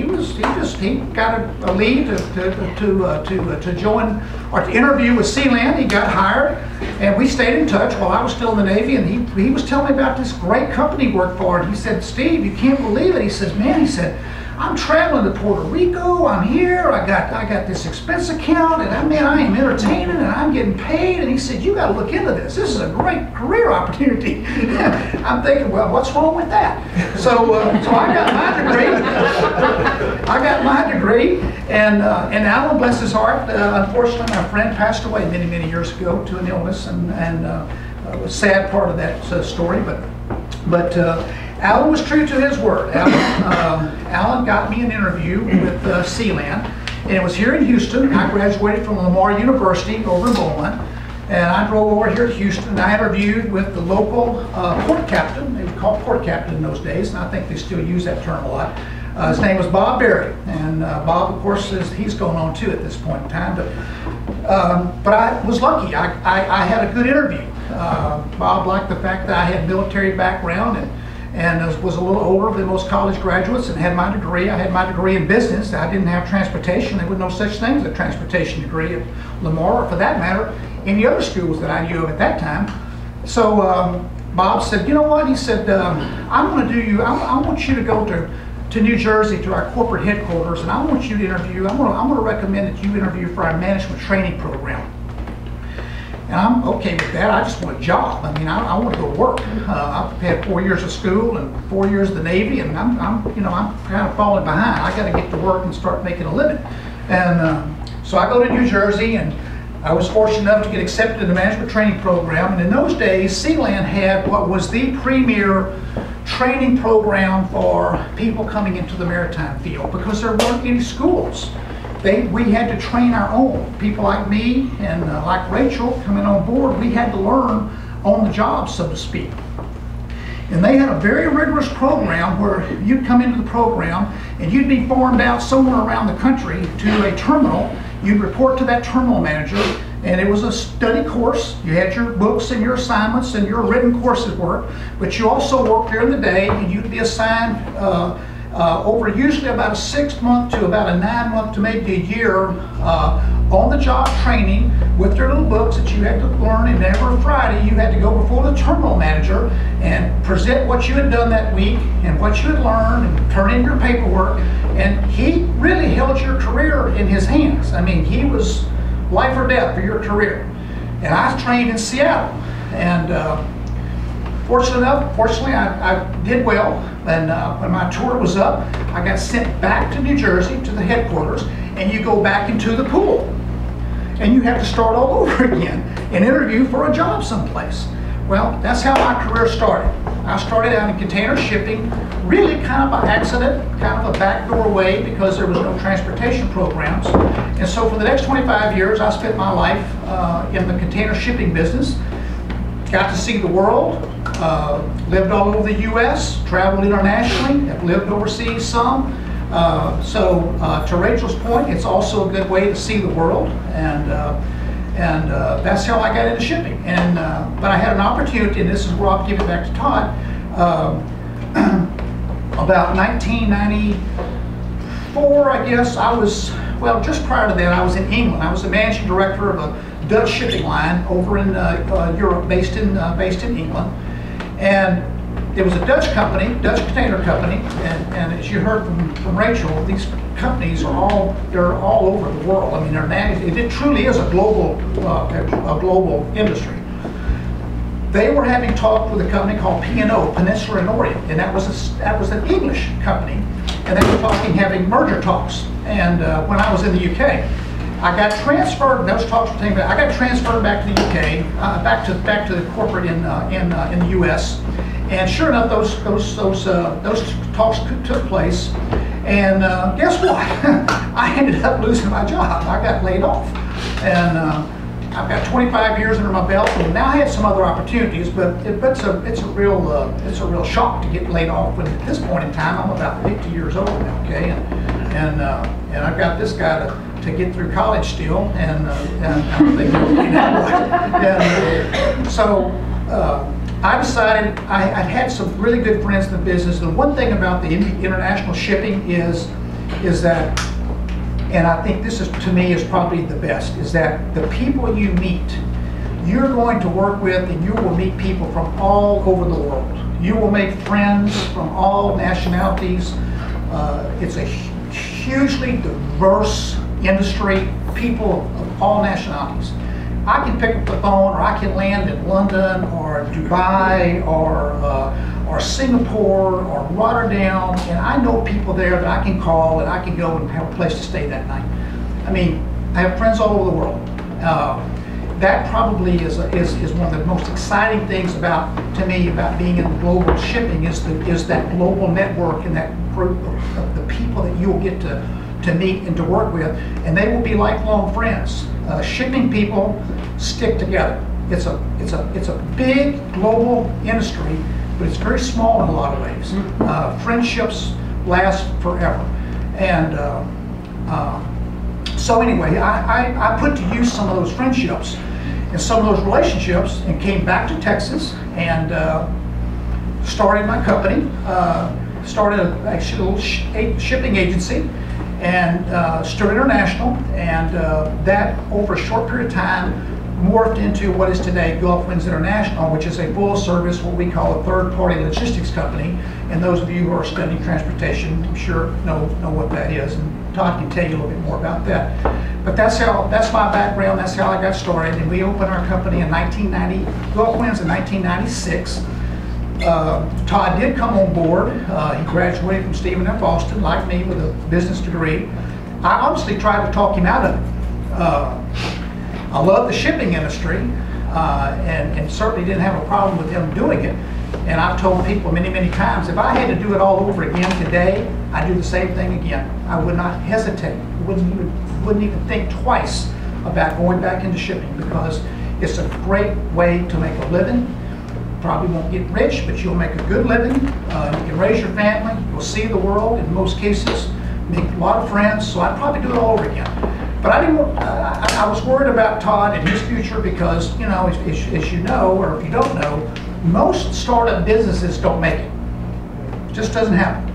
got a lead to join or to interview with Sea-Land. He got hired, and we stayed in touch while I was still in the Navy. And he was telling me about this great company he worked for. And he said, "Steve, you can't believe it." He says, "Man," he said, "I'm traveling to Puerto Rico. I'm here. I got this expense account, and I am entertaining, and I'm getting paid." And he said, "You got to look into this. This is a great career opportunity." I'm thinking, well, what's wrong with that? So I got my degree. And Alan, bless his heart, unfortunately, my friend passed away many years ago to an illness, and was a sad part of that story, but Alan was true to his word. Alan got me an interview with Sea-Land, and it was here in Houston. I graduated from Lamar University over in Beaumont, and I drove over here to Houston, and I interviewed with the local port captain. They would call port captain in those days, and I think they still use that term a lot. His name was Bob Berry, and Bob, of course, he's going on too at this point in time. But I was lucky. I had a good interview. Bob liked the fact that I had military background, and was a little older than most college graduates, and had my degree. I had my degree in business. I didn't have transportation. There was no such thing as a transportation degree at Lamar, or for that matter, any other schools that I knew of at that time. So Bob said, "You know what?" He said, I want you to go to New Jersey to our corporate headquarters, and I want you to interview. I'm going to recommend that you interview for our management training program." And I'm okay with that. I just want a job. I want to go work. I've had 4 years of school and 4 years of the Navy, and I'm kind of falling behind. I got to get to work and start making a living. And so I go to New Jersey, and I was fortunate enough to get accepted in the management training program. And in those days, Sea-Land had what was the premier training program for people coming into the maritime field, because there weren't any schools. We had to train our own. People like me and like Rachel coming on board, we had to learn on the job, so to speak. And they had a very rigorous program where you'd come into the program and you'd be farmed out somewhere around the country to a terminal. You'd report to that terminal manager, and it was a study course. You had your books and your assignments and your written courses work, but you also worked during the day, and you'd be assigned over usually about a 6 month to about a 9 month to maybe a year on the job training with your little books that you had to learn. And every Friday you had to go before the terminal manager and present what you had done that week and what you had learned, and turn in your paperwork. And he really held your career in his hands. He was life or death for your career. And I trained in Seattle, and fortunately, I did well, and when my tour was up, I got sent back to New Jersey, to the headquarters, and you go back into the pool, and you have to start all over again and interview for a job someplace. Well, that's how my career started. I started out in container shipping, really kind of by accident, kind of a backdoor way, because there was no transportation programs. And so for the next 25 years, I spent my life in the container shipping business. Got to see the world, lived all over the U.S., traveled internationally, have lived overseas some. So to Rachel's point, it's also a good way to see the world, and that's how I got into shipping. And but I had an opportunity, and this is where I'll give it back to Todd. About 1994, I guess, I was, well, just prior to that, I was in England. I was the managing director of a Dutch shipping line over in Europe, based in England. And it was a Dutch company, Dutch container company, and as you heard from Rachel, these companies are all over the world. I mean, it truly is a global industry. They were having talk with a company called P&O, Peninsula and Orient, and that was an English company, and they were having merger talks. And when I was in the UK, I got transferred. Those talks were taking place. I got transferred back to the UK, back to the corporate in the US. And sure enough, those talks took place. And guess what? I ended up losing my job. I got laid off. And I've got 25 years under my belt, and now I have some other opportunities. But it's a real shock to get laid off. But at this point in time, I'm about 50 years old now. Okay, and I've got this guy to get through college still, and so I decided I'd had some really good friends in the business. The one thing about the international shipping is that, and I think this is to me is probably the best, is that the people you meet, you're going to work with, and you will meet people from all over the world. You will make friends from all nationalities. It's a hugely diverse industry, people of all nationalities. I can pick up the phone, or I can land in London, or Dubai, or Singapore, or Rotterdam, and I know people there that I can call, and I can go and have a place to stay that night. I mean, I have friends all over the world. That probably is one of the most exciting things to me about being in global shipping is that global network and that group of the people that you'll get to meet and to work with, and they will be lifelong friends. Shipping people stick together. It's a big global industry, but it's very small in a lot of ways. Friendships last forever, and so anyway, I put to use some of those friendships and some of those relationships, and came back to Texas and started my company. Started a little shipping agency. And Stern International, and that over a short period of time morphed into what is today Gulf Winds International, which is a full service, what we call a third-party logistics company. And those of you who are studying transportation, I'm sure know what that is, and Todd can tell you a little bit more about that. But that's my background, that's how I got started. And we opened our company in Gulf Winds in 1996. Todd did come on board. He graduated from Stephen F. Austin, like me, with a business degree. I honestly tried to talk him out of it. I love the shipping industry, and certainly didn't have a problem with him doing it. And I've told people many, many times, if I had to do it all over again today, I'd do the same thing again. I would not hesitate. Wouldn't even think twice about going back into shipping, because it's a great way to make a living. Probably won't get rich, but you'll make a good living. You can raise your family, you'll see the world in most cases, make a lot of friends, so I'd probably do it all over again. But I was worried about Todd and his future, because, you know, as you know, or if you don't know, most startup businesses don't make it. It just doesn't happen.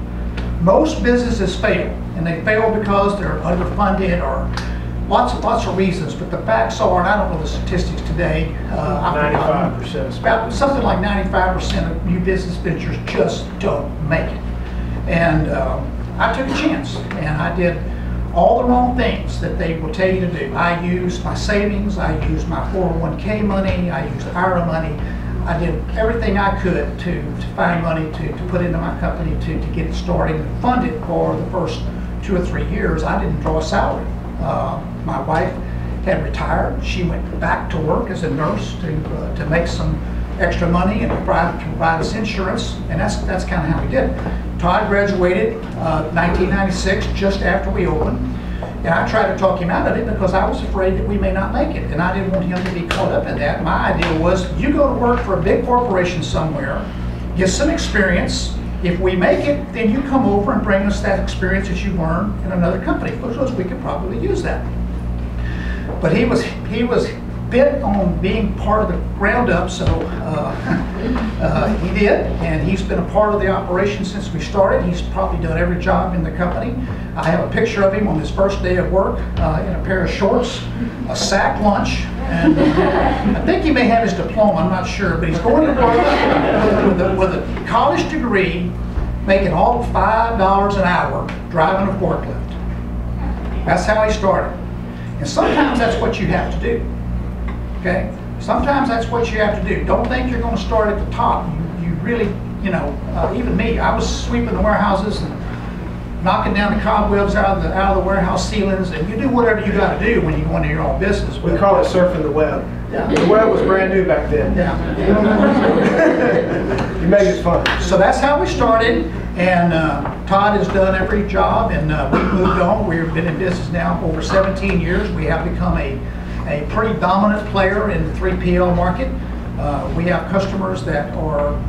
Most businesses fail, and they fail because they're underfunded or lots of reasons, but the facts are, and I don't know the statistics today, 95%. About something like 95% of new business ventures just don't make it. And I took a chance, and I did all the wrong things that they will tell you to do. I used my savings, I used my 401k money, I used IRA money. I did everything I could to find money to put into my company to get it started and fund it for the first 2 or 3 years. I didn't draw a salary. My wife had retired. She went back to work as a nurse to make some extra money and provide us insurance, and that's kind of how we did it. Todd graduated 1996, just after we opened, and I tried to talk him out of it because I was afraid that we may not make it, and I didn't want him to be caught up in that. My idea was, you go to work for a big corporation somewhere, get some experience. If we make it, then you come over and bring us that experience that you learned in another company, because we could probably use that. But he was bent on being part of the ground up, so he did, and he's been a part of the operation since we started. He's probably done every job in the company. I have a picture of him on his first day of work in a pair of shorts, a sack lunch, And I think he may have his diploma, I'm not sure, but he's going to work with a college degree, making all $5 an hour driving a forklift. That's how he started. And sometimes that's what you have to do. Okay? Sometimes that's what you have to do. Don't think you're going to start at the top. You really, you know, even me, I was sweeping the warehouses and knocking down the cobwebs out of the warehouse ceilings, and you do whatever you got to do when you go into your own business. We call it surfing the web. Yeah. The web was brand new back then. Yeah. You make it fun. So that's how we started, and Todd has done every job, and we've moved on. We've been in business now for over 17 years. We have become a pretty dominant player in the 3PL market. We have customers that are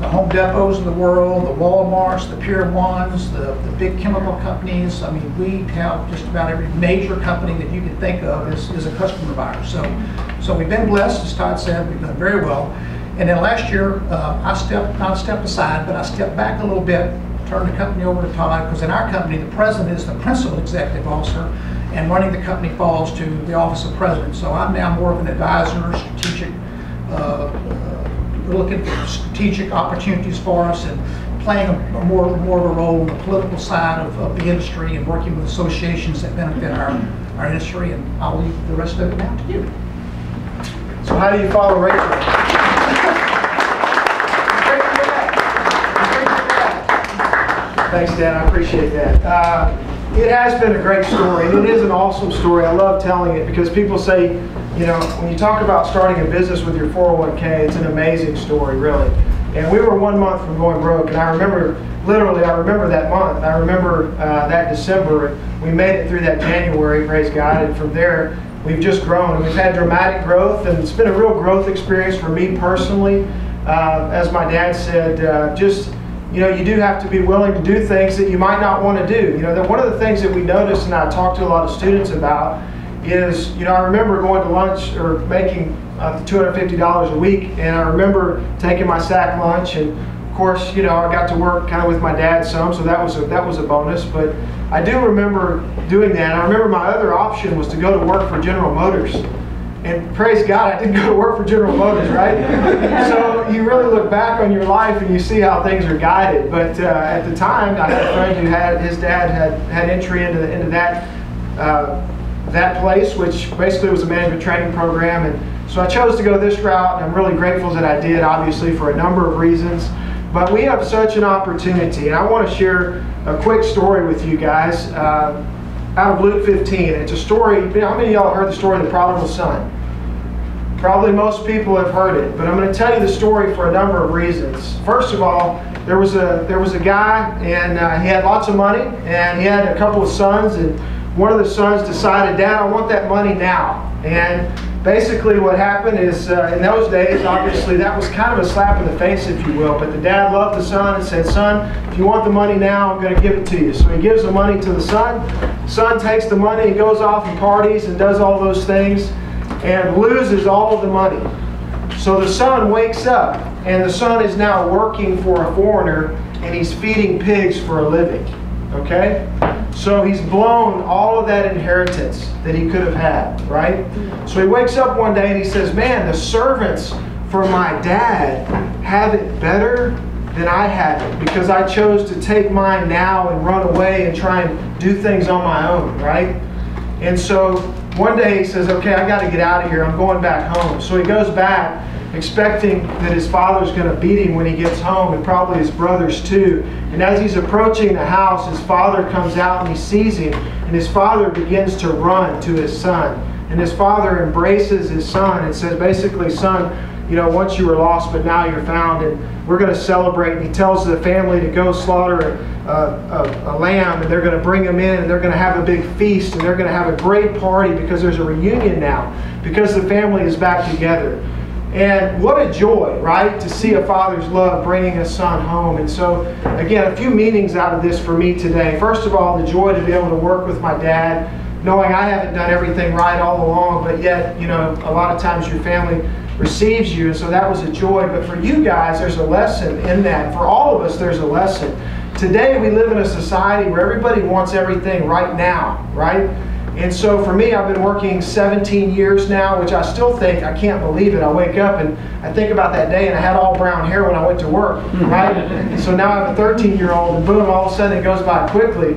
the Home Depots of the world, the Walmarts, the Pier 1s, the big chemical companies. I mean, we have just about every major company that you can think of is a customer of ours. So we've been blessed, as Todd said, we've done very well. And then last year, I stepped back a little bit, turned the company over to Todd, because in our company, the president is the principal executive officer, and running the company falls to the office of president. So I'm now more of an advisor, strategic, looking for strategic opportunities for us and playing more of a role on the political side of the industry and working with associations that benefit our industry. And I'll leave the rest of it now to you. So how do you follow Rachel? Thanks, Dan, I appreciate that. It has been a great story, and it is an awesome story. I love telling it because people say, you know, when you talk about starting a business with your 401k, it's an amazing story, really. And we were 1 month from going broke, and I remember that month. I remember that December. We made it through that January, praise God, and from there, we've just grown. And we've had dramatic growth, and it's been a real growth experience for me personally. As my dad said, you know, you do have to be willing to do things that you might not want to do. You know, that one of the things that we noticed, and I talked to a lot of students about, is, you know, I remember going to lunch or making $250 a week, and I remember taking my sack lunch, and of course, you know, I got to work kind of with my dad some, so that was a bonus. But I do remember doing that. And I remember my other option was to go to work for General Motors. And praise God, I didn't go to work for General Motors, right? So you really look back on your life and you see how things are guided. But at the time, I had a friend who had, his dad had entry into that that place, which basically was a management training program. And so I chose to go this route, and I'm really grateful that I did, obviously, for a number of reasons. But we have such an opportunity, and I want to share a quick story with you guys. Out of Luke 15. It's a story. How many of y'all heard the story of the prodigal son? Probably most people have heard it, but I'm going to tell you the story for a number of reasons. First of all, there was a guy, and he had lots of money, and he had a couple of sons, and one of the sons decided, "Dad, I want that money now." And basically what happened is, in those days, obviously that was kind of a slap in the face, if you will, but the dad loved the son and said, "Son, if you want the money now, I'm going to give it to you." So he gives the money to the son. Son takes the money and goes off and parties and does all those things and loses all of the money. So the son wakes up, and the son is now working for a foreigner, and he's feeding pigs for a living. Okay? So he's blown all of that inheritance that he could have had, right? So he wakes up one day and he says, "Man, the servants for my dad have it better than I have it, because I chose to take mine now and run away and try and do things on my own," right? And so one day he says, "Okay, I got to get out of here. I'm going back home." So he goes back, expecting that his father's going to beat him when he gets home, and probably his brothers too. And as he's approaching the house, his father comes out and he sees him, and his father begins to run to his son. And his father embraces his son and says, basically, "Son, you know, once you were lost, but now you're found, and we're going to celebrate." And he tells the family to go slaughter a lamb, and they're going to bring him in, and they're going to have a big feast, and they're going to have a great party, because there's a reunion now, because the family is back together. And what a joy, right, to see a father's love bringing a son home. And so, again, a few meanings out of this for me today. First of all, the joy to be able to work with my dad, knowing I haven't done everything right all along, but yet, you know, a lot of times your family receives you, and so that was a joy. But for you guys, there's a lesson in that. For all of us, there's a lesson. Today, we live in a society where everybody wants everything right now, right? And so for me, I've been working 17 years now, which I still think, I can't believe it. I wake up and I think about that day, and I had all brown hair when I went to work, right? And so now I have a 13-year-old, and boom, all of a sudden it goes by quickly.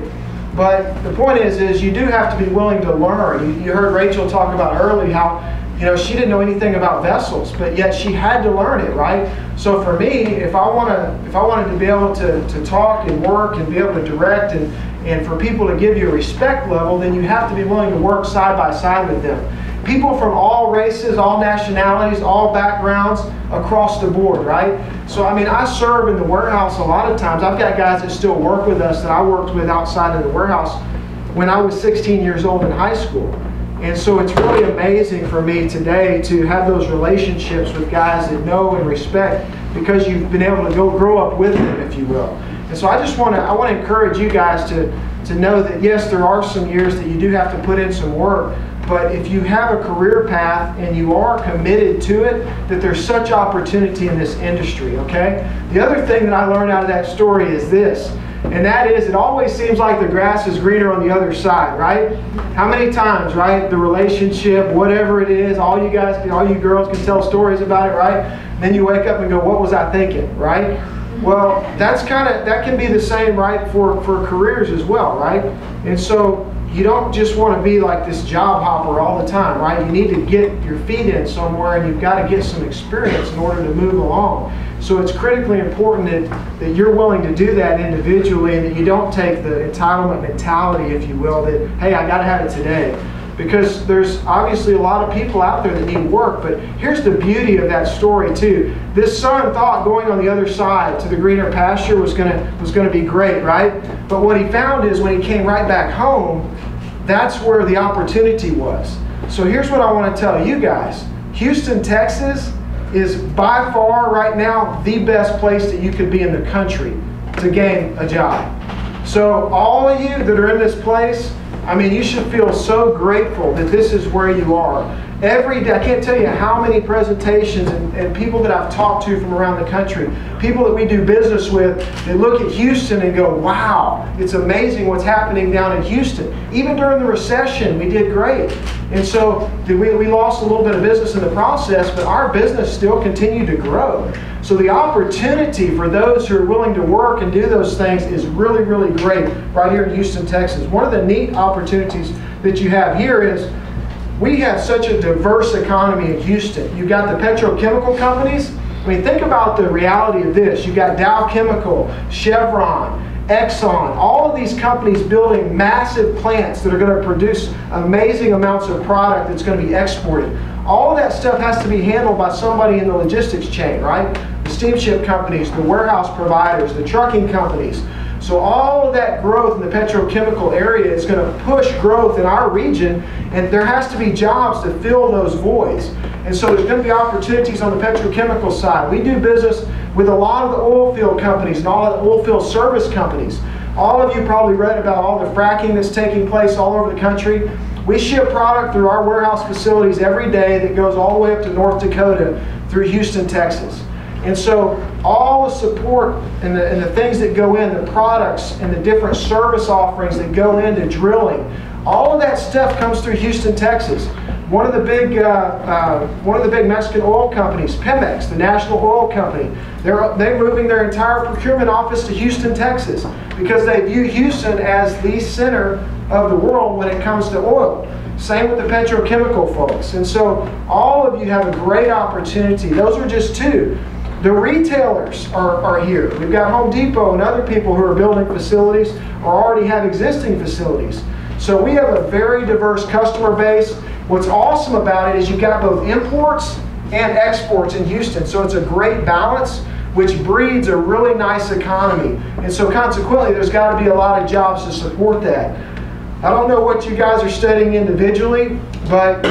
But the point is you do have to be willing to learn. You heard Rachel talk about early how, you know, she didn't know anything about vessels, but yet she had to learn it, right? So for me, if I wanted to be able to talk and work and be able to direct and for people to give you a respect level, then you have to be willing to work side by side with them. People from all races, all nationalities, all backgrounds across the board, right? So, I mean, I serve in the warehouse a lot of times. I've got guys that still work with us that I worked with outside of the warehouse when I was 16 years old in high school. And so it's really amazing for me today to have those relationships with guys that know and respect, because you've been able to go grow up with them, if you will. And so I just want to encourage you guys to know that, yes, there are some years that you do have to put in some work. But if you have a career path and you are committed to it, that there's such opportunity in this industry, okay? The other thing that I learned out of that story is this, and that is, it always seems like the grass is greener on the other side, right? How many times, right, the relationship, whatever it is, all you girls can tell stories about it, right? And then you wake up and go, what was I thinking, right? Well, that can be the same, right, for careers as well, right? And so, you don't just want to be like this job hopper all the time, right? You need to get your feet in somewhere, and you've got to get some experience in order to move along. So it's critically important that you're willing to do that individually, and that you don't take the entitlement mentality, if you will, that, hey, I got to have it today. Because there's obviously a lot of people out there that need work, but here's the beauty of that story too. This son thought going on the other side to the greener pasture was gonna be great, right? But what he found is when he came right back home, that's where the opportunity was. So here's what I wanna tell you guys. Houston, Texas is by far right now the best place that you could be in the country to gain a job. So all of you that are in this place, I mean, you should feel so grateful that this is where you are. Every day, I can't tell you how many presentations and people that I've talked to from around the country, people that we do business with, they look at Houston and go, wow, it's amazing what's happening down in Houston. Even during the recession, we did great. And so we lost a little bit of business in the process, but our business still continued to grow. So the opportunity for those who are willing to work and do those things is really, really great right here in Houston, Texas. One of the neat opportunities that you have here is we have such a diverse economy in Houston. You've got the petrochemical companies. I mean, think about the reality of this. You've got Dow Chemical, Chevron, Exxon, all of these companies building massive plants that are going to produce amazing amounts of product that's going to be exported. All of that stuff has to be handled by somebody in the logistics chain, right? The steamship companies, the warehouse providers, the trucking companies. So all of that growth in the petrochemical area is going to push growth in our region, and there has to be jobs to fill those voids. And so there's going to be opportunities on the petrochemical side. We do business with a lot of the oil field companies and all of the oil field service companies. All of you probably read about all the fracking that's taking place all over the country. We ship product through our warehouse facilities every day that goes all the way up to North Dakota through Houston, Texas. And so all the support and the things that go in, the products and the different service offerings that go into drilling, all of that stuff comes through Houston, Texas. One of the big Mexican oil companies, Pemex, the national oil company, they're moving their entire procurement office to Houston, Texas, because they view Houston as the center of the world when it comes to oil. Same with the petrochemical folks. And so all of you have a great opportunity. Those are just two. The retailers are here. We've got Home Depot and other people who are building facilities or already have existing facilities. So we have a very diverse customer base. What's awesome about it is you've got both imports and exports in Houston. So it's a great balance, which breeds a really nice economy. And so consequently, there's got to be a lot of jobs to support that. I don't know what you guys are studying individually, but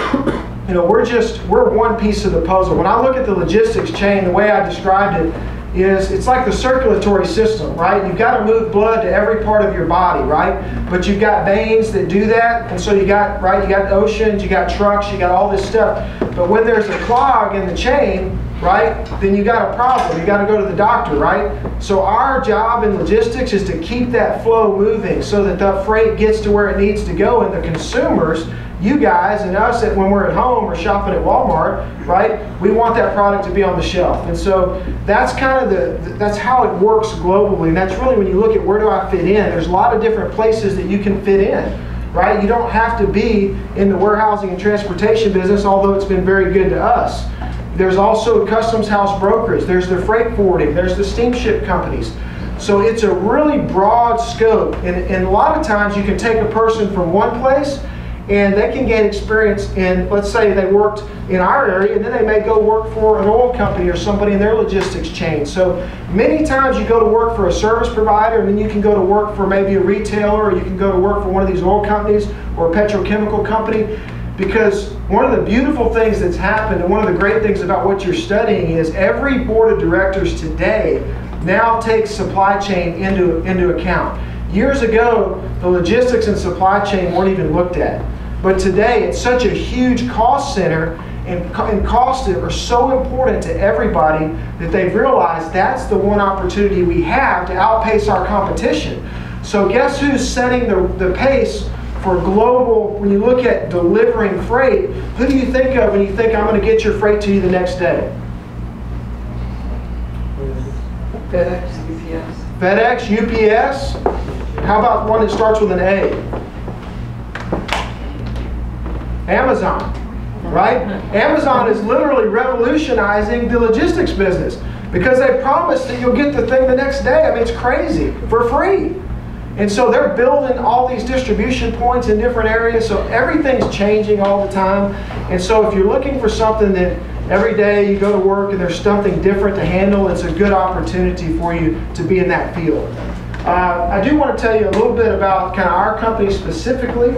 you know, we're one piece of the puzzle. When I look at the logistics chain, the way I described it, is it's like the circulatory system, right? You've got to move blood to every part of your body, right? But you've got veins that do that, and so you got oceans, you got trucks, you got all this stuff. But when there's a clog in the chain, right, then you got a problem. You got to go to the doctor, right? So our job in logistics is to keep that flow moving so that the freight gets to where it needs to go, and the consumers, you guys and us, that when we're at home or shopping at Walmart, right, we want that product to be on the shelf. And so that's kind of that's how it works globally. And that's really when you look at where do I fit in, there's a lot of different places that you can fit in. Right? You don't have to be in the warehousing and transportation business, although it's been very good to us. There's also customs house brokers, there's the freight forwarding, there's the steamship companies. So it's a really broad scope, and a lot of times you can take a person from one place and they can gain experience in, let's say they worked in our area, and then they may go work for an oil company or somebody in their logistics chain. So many times you go to work for a service provider, and then you can go to work for maybe a retailer, or you can go to work for one of these oil companies or a petrochemical company. Because one of the beautiful things that's happened, and one of the great things about what you're studying, is every board of directors today now takes supply chain into account. Years ago, the logistics and supply chain weren't even looked at. But today, it's such a huge cost center, and costs are so important to everybody that they've realized that's the one opportunity we have to outpace our competition. So guess who's setting the pace for global, when you look at delivering freight, who do you think of when you think, I'm going to get your freight to you the next day? FedEx, UPS. FedEx, UPS. How about one that starts with an A? Amazon, right? Amazon is literally revolutionizing the logistics business because they promise that you'll get the thing the next day. I mean, it's crazy, for free. And so they're building all these distribution points in different areas, so everything's changing all the time. And so if you're looking for something that every day you go to work and there's something different to handle, it's a good opportunity for you to be in that field. I do want to tell you a little bit about kind of our company specifically.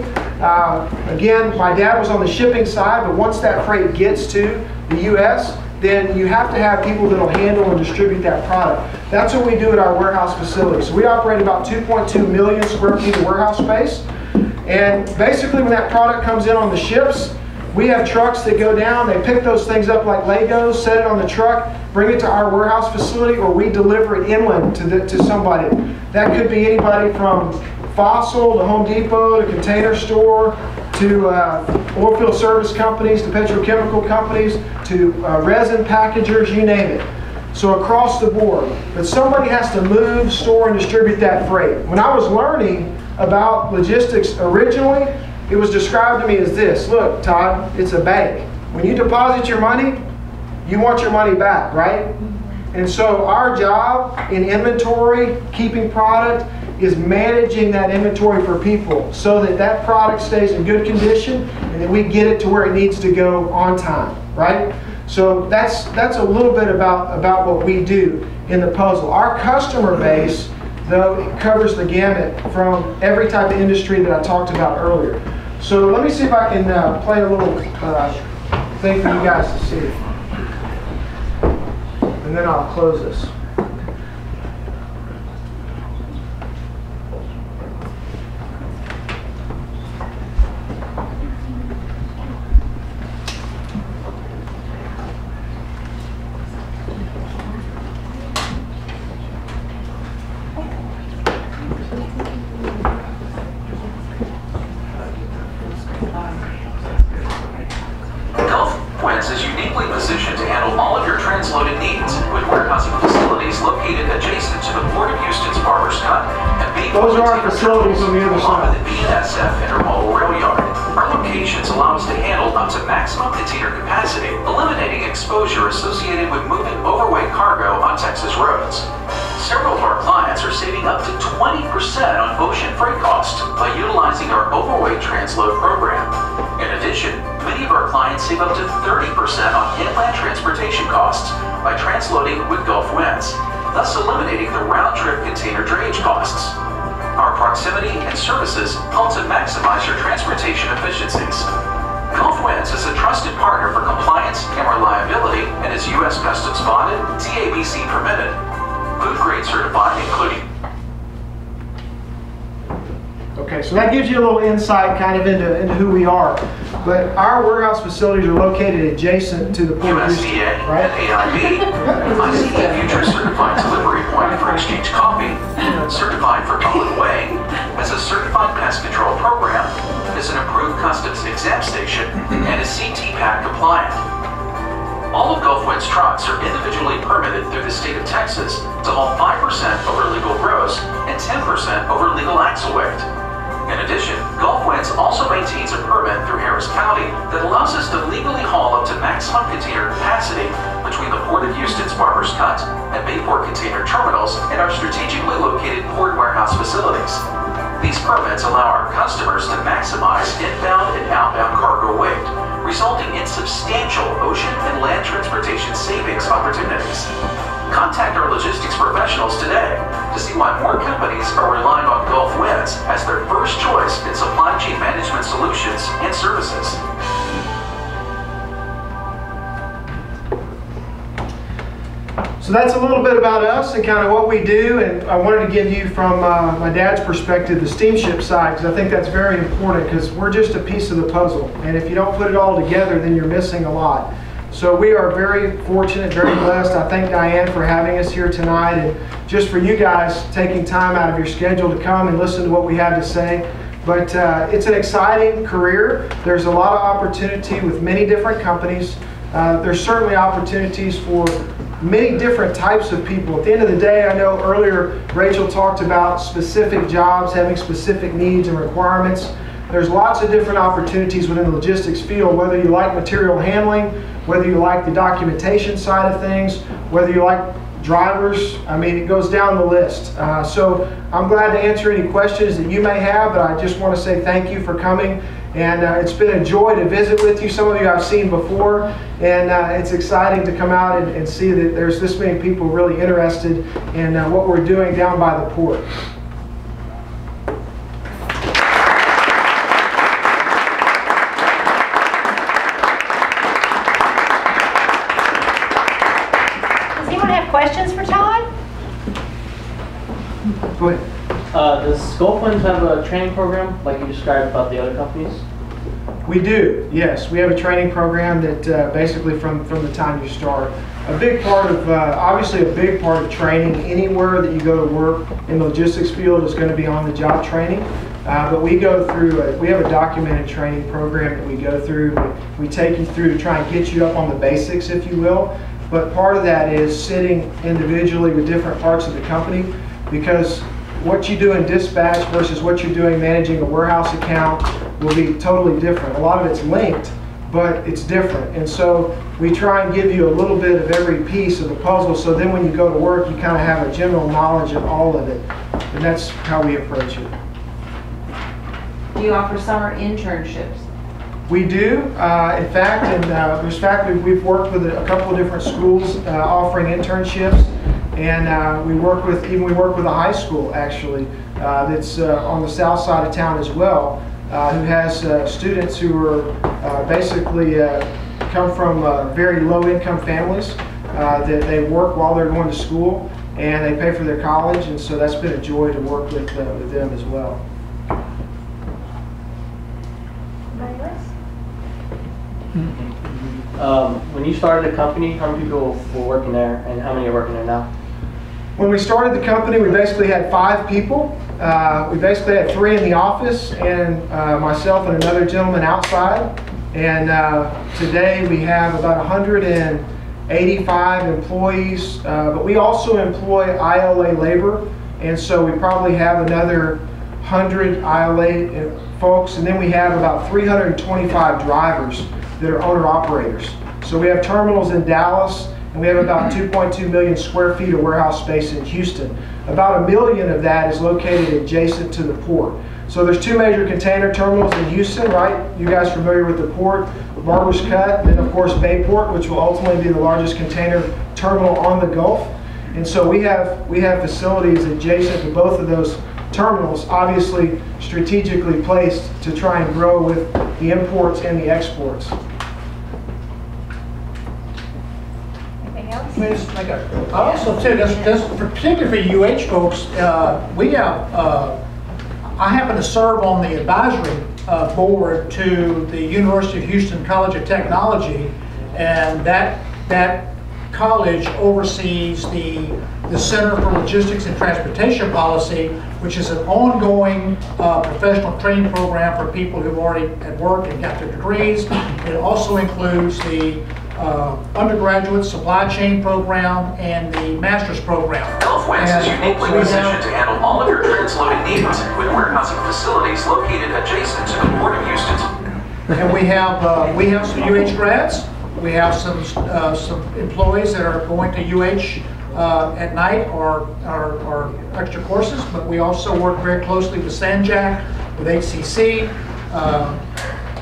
Again, my dad was on the shipping side, but once that freight gets to the U.S., then you have to have people that will handle and distribute that product. That's what we do at our warehouse facility. So we operate about 2.2 million square feet of warehouse space. And basically when that product comes in on the ships, we have trucks that go down, they pick those things up like Legos, set it on the truck, bring it to our warehouse facility, or we deliver it inland to somebody. That could be anybody from Fossil to Home Depot to Container Store to oilfield service companies to petrochemical companies to resin packagers, you name it. So across the board. But somebody has to move, store, and distribute that freight. When I was learning about logistics originally, it was described to me as this. Look, Todd, it's a bank. When you deposit your money, you want your money back, right? And so our job in inventory, keeping product, is managing that inventory for people so that that product stays in good condition and that we get it to where it needs to go on time, right? So that's a little bit about what we do in the puzzle. Our customer base, though, it covers the gamut from every type of industry that I talked about earlier. So let me see if I can play a little thing for you guys to see. And then I'll close this. Okay, so that gives you a little insight kind of into who we are. But our warehouse facilities are located adjacent to the port of Houston, right? USDA Future Certified Delivery Point for Exchange Coffee, certified for public way, as a certified pest control program, is an approved customs exempt station, and is CTPAT compliant. All of Gulf Winds trucks are individually permitted through the state of Texas to haul 5% over legal gross and 10% over legal axle weight. In addition, Gulf Winds also maintains a permit through Harris County that allows us to legally haul up to maximum container capacity between the Port of Houston's Barber's Cut and Bayport container terminals and our strategically located port warehouse facilities. These permits allow our customers to maximize inbound and outbound cargo weight, resulting in substantial ocean and land transportation savings opportunities. Contact our logistics professionals today to see why more companies are relying on Gulf Winds as their first choice in supply chain management solutions and services. So that's a little bit about us and kind of what we do, and I wanted to give you from my dad's perspective the steamship side, because I think that's very important, because we're just a piece of the puzzle, and if you don't put it all together then you're missing a lot. So we are very fortunate, very blessed. I thank Diane for having us here tonight, and just for you guys taking time out of your schedule to come and listen to what we have to say. But it's an exciting career. There's a lot of opportunity with many different companies. There's certainly opportunities for many different types of people. At the end of the day, I know earlier Rachel talked about specific jobs having specific needs and requirements. There's lots of different opportunities within the logistics field, whether you like material handling, whether you like the documentation side of things, whether you like drivers. I mean, it goes down the list. So I'm glad to answer any questions that you may have, but I just want to say thank you for coming. And it's been a joy to visit with you. Some of you I've seen before, and it's exciting to come out and see that there's this many people really interested in what we're doing down by the port. Does anyone have questions for Todd? Go ahead. Does Gulf Winds have a training program like you described about the other companies? We do, yes. We have a training program that basically from the time you start. A big part of, obviously a big part of training anywhere that you go to work in the logistics field is going to be on-the-job training. But we go through, we have a documented training program that we go through. We take you through to try and get you up on the basics, if you will. But part of that is sitting individually with different parts of the company, because what you do in dispatch versus what you're doing managing a warehouse account will be totally different. A lot of it's linked, but it's different. And so we try and give you a little bit of every piece of the puzzle, so then when you go to work, you kind of have a general knowledge of all of it. And that's how we approach it. Do you offer summer internships? We do. In fact, we've worked with a couple of different schools offering internships. And we work with a high school actually that's on the south side of town as well, who has students who are basically come from very low-income families that they work while they're going to school, and they pay for their college, and so that's been a joy to work with them as well. When you started the company, how many people were working there, and how many are working there now? When we started the company, we basically had 5 people. We basically had 3 in the office, and myself and another gentleman outside. And today we have about 185 employees, but we also employ ILA labor. And so we probably have another 100 ILA folks, and then we have about 325 drivers that are owner-operators. So we have terminals in Dallas, and we have about 2.2 million square feet of warehouse space in Houston. About 1 million of that is located adjacent to the port. So there's 2 major container terminals in Houston, right? You guys familiar with the port, Barber's Cut, and of course Bayport, which will ultimately be the largest container terminal on the Gulf. And so we have facilities adjacent to both of those terminals, obviously strategically placed to try and grow with the imports and the exports. Also, too, particularly for UH folks, we have I happen to serve on the advisory board to the University of Houston College of Technology, and that college oversees the Center for Logistics and Transportation Policy, which is an ongoing professional training program for people who already have worked and got their degrees. It also includes the undergraduate supply chain program and the master's program. Gulf Winds is uniquely positioned to handle all of your transloading needs with warehousing facilities located adjacent to the Port of Houston. And we have some UH grads. We have some employees that are going to UH at night or extra courses, but we also work very closely with Sanjac, with ACC.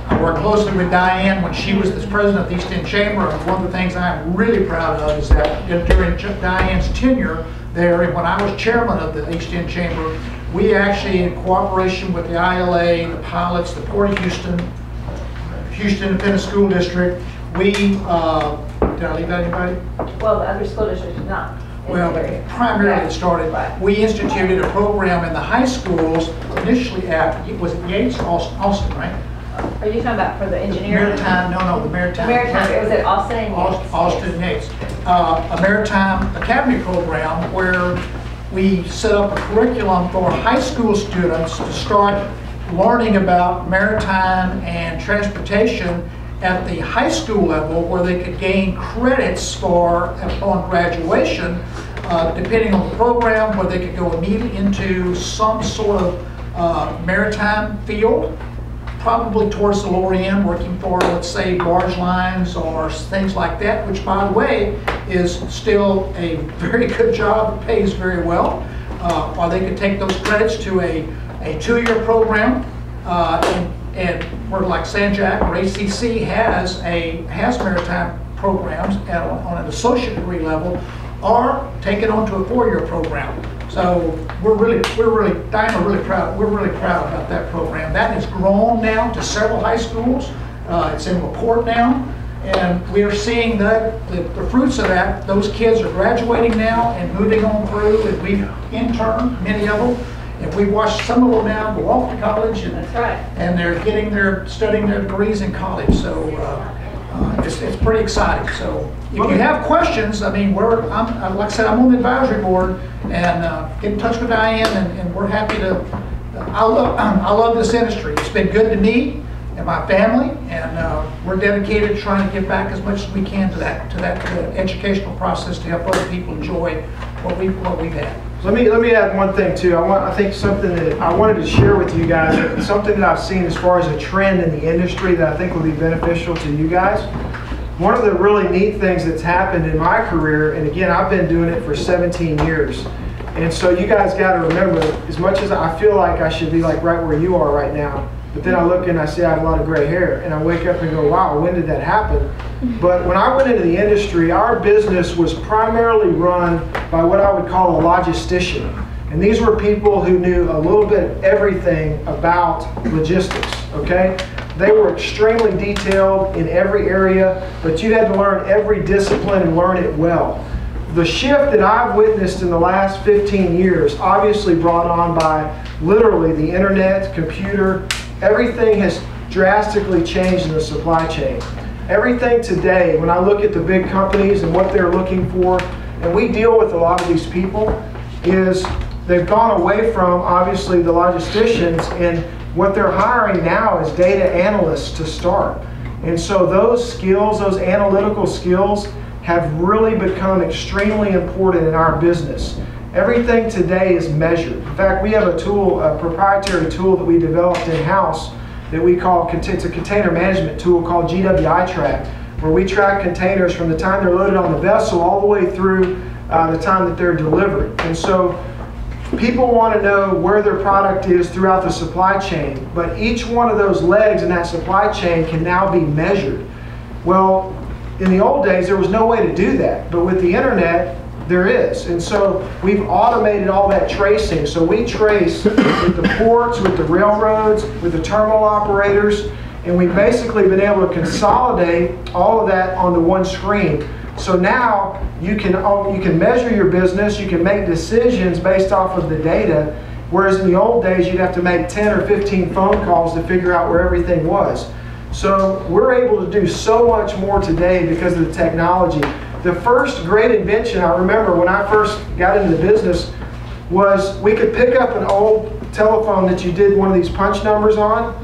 I worked closely with Diane when she was the president of the East End Chamber, and one of the things I'm really proud of is that during Diane's tenure there, and when I was chairman of the East End Chamber, we actually, in cooperation with the ILA, the pilots, the Port of Houston, Houston Independent School District, we, did I leave anybody? Well, the other school district did not. Well, primarily it started, we instituted a program in the high schools, initially at, was it Yates, Austin, right? Are you talking about for the engineering? Maritime, no, the Maritime. The Maritime, it was at Austin and Yates. Austin Yates. A Maritime Academy program where we set up a curriculum for high school students to start learning about maritime and transportation at the high school level, where they could gain credits for upon graduation, depending on the program, where they could go immediately into some sort of maritime field, probably towards the lower end, working for, let's say, barge lines or things like that, which, by the way, is still a very good job, pays very well. Or they could take those credits to a two-year program, and we're like Sanjac or ACC has maritime programs on an associate degree level, or take it on to a four-year program. So we're really proud about that program. That has grown now to several high schools. It's in LaPorte now, and we are seeing the fruits of that. Those kids are graduating now and moving on through, and we've interned many of them. And we watched some of them now go off to college, and that's right. And they're getting studying their degrees in college. So it's pretty exciting. So if you have questions, I mean, like I said, I'm on the advisory board, and get in touch with Diane, and we're happy to. I love this industry. It's been good to me and my family, and we're dedicated to trying to give back as much as we can to that educational process to help other people enjoy what we've had. Let me add one thing too. I think something that I wanted to share with you guys, something that I've seen as far as a trend in the industry that I think will be beneficial to you guys. One of the really neat things that's happened in my career, and again, I've been doing it for 17 years, and so you guys got to remember, as much as I feel like I should be like right where you are right now, but then I look and I see I have a lot of gray hair, and I wake up and go, wow, when did that happen? But when I went into the industry, our business was primarily run by what I would call a logistician. And these were people who knew a little bit of everything about logistics, okay? They were extremely detailed in every area, but you had to learn every discipline and learn it well. The shift that I've witnessed in the last 15 years, obviously brought on by literally the internet, computer, everything has drastically changed in the supply chain. Everything today, when I look at the big companies and what they're looking for, and we deal with a lot of these people, is they've gone away from, obviously, the logisticians, and what they're hiring now is data analysts to start. And so those skills, those analytical skills, have really become extremely important in our business. Everything today is measured. In fact, we have a tool, a proprietary tool that we developed in-house that we call, it's a container management tool called GWI Track, where we track containers from the time they're loaded on the vessel all the way through the time that they're delivered. And so people want to know where their product is throughout the supply chain, but each one of those legs in that supply chain can now be measured. Well, in the old days, there was no way to do that, but with the internet, there is. And so we've automated all that tracing. So we trace with the ports, with the railroads, with the terminal operators, and we've basically been able to consolidate all of that onto one screen. So now you can measure your business, you can make decisions based off of the data, Whereas in the old days, you'd have to make 10 or 15 phone calls to figure out where everything was. So we're able to do so much more today because of the technology. The first great invention I remember when I first got into the business was we could pick up an old telephone that you did one of these punch numbers on,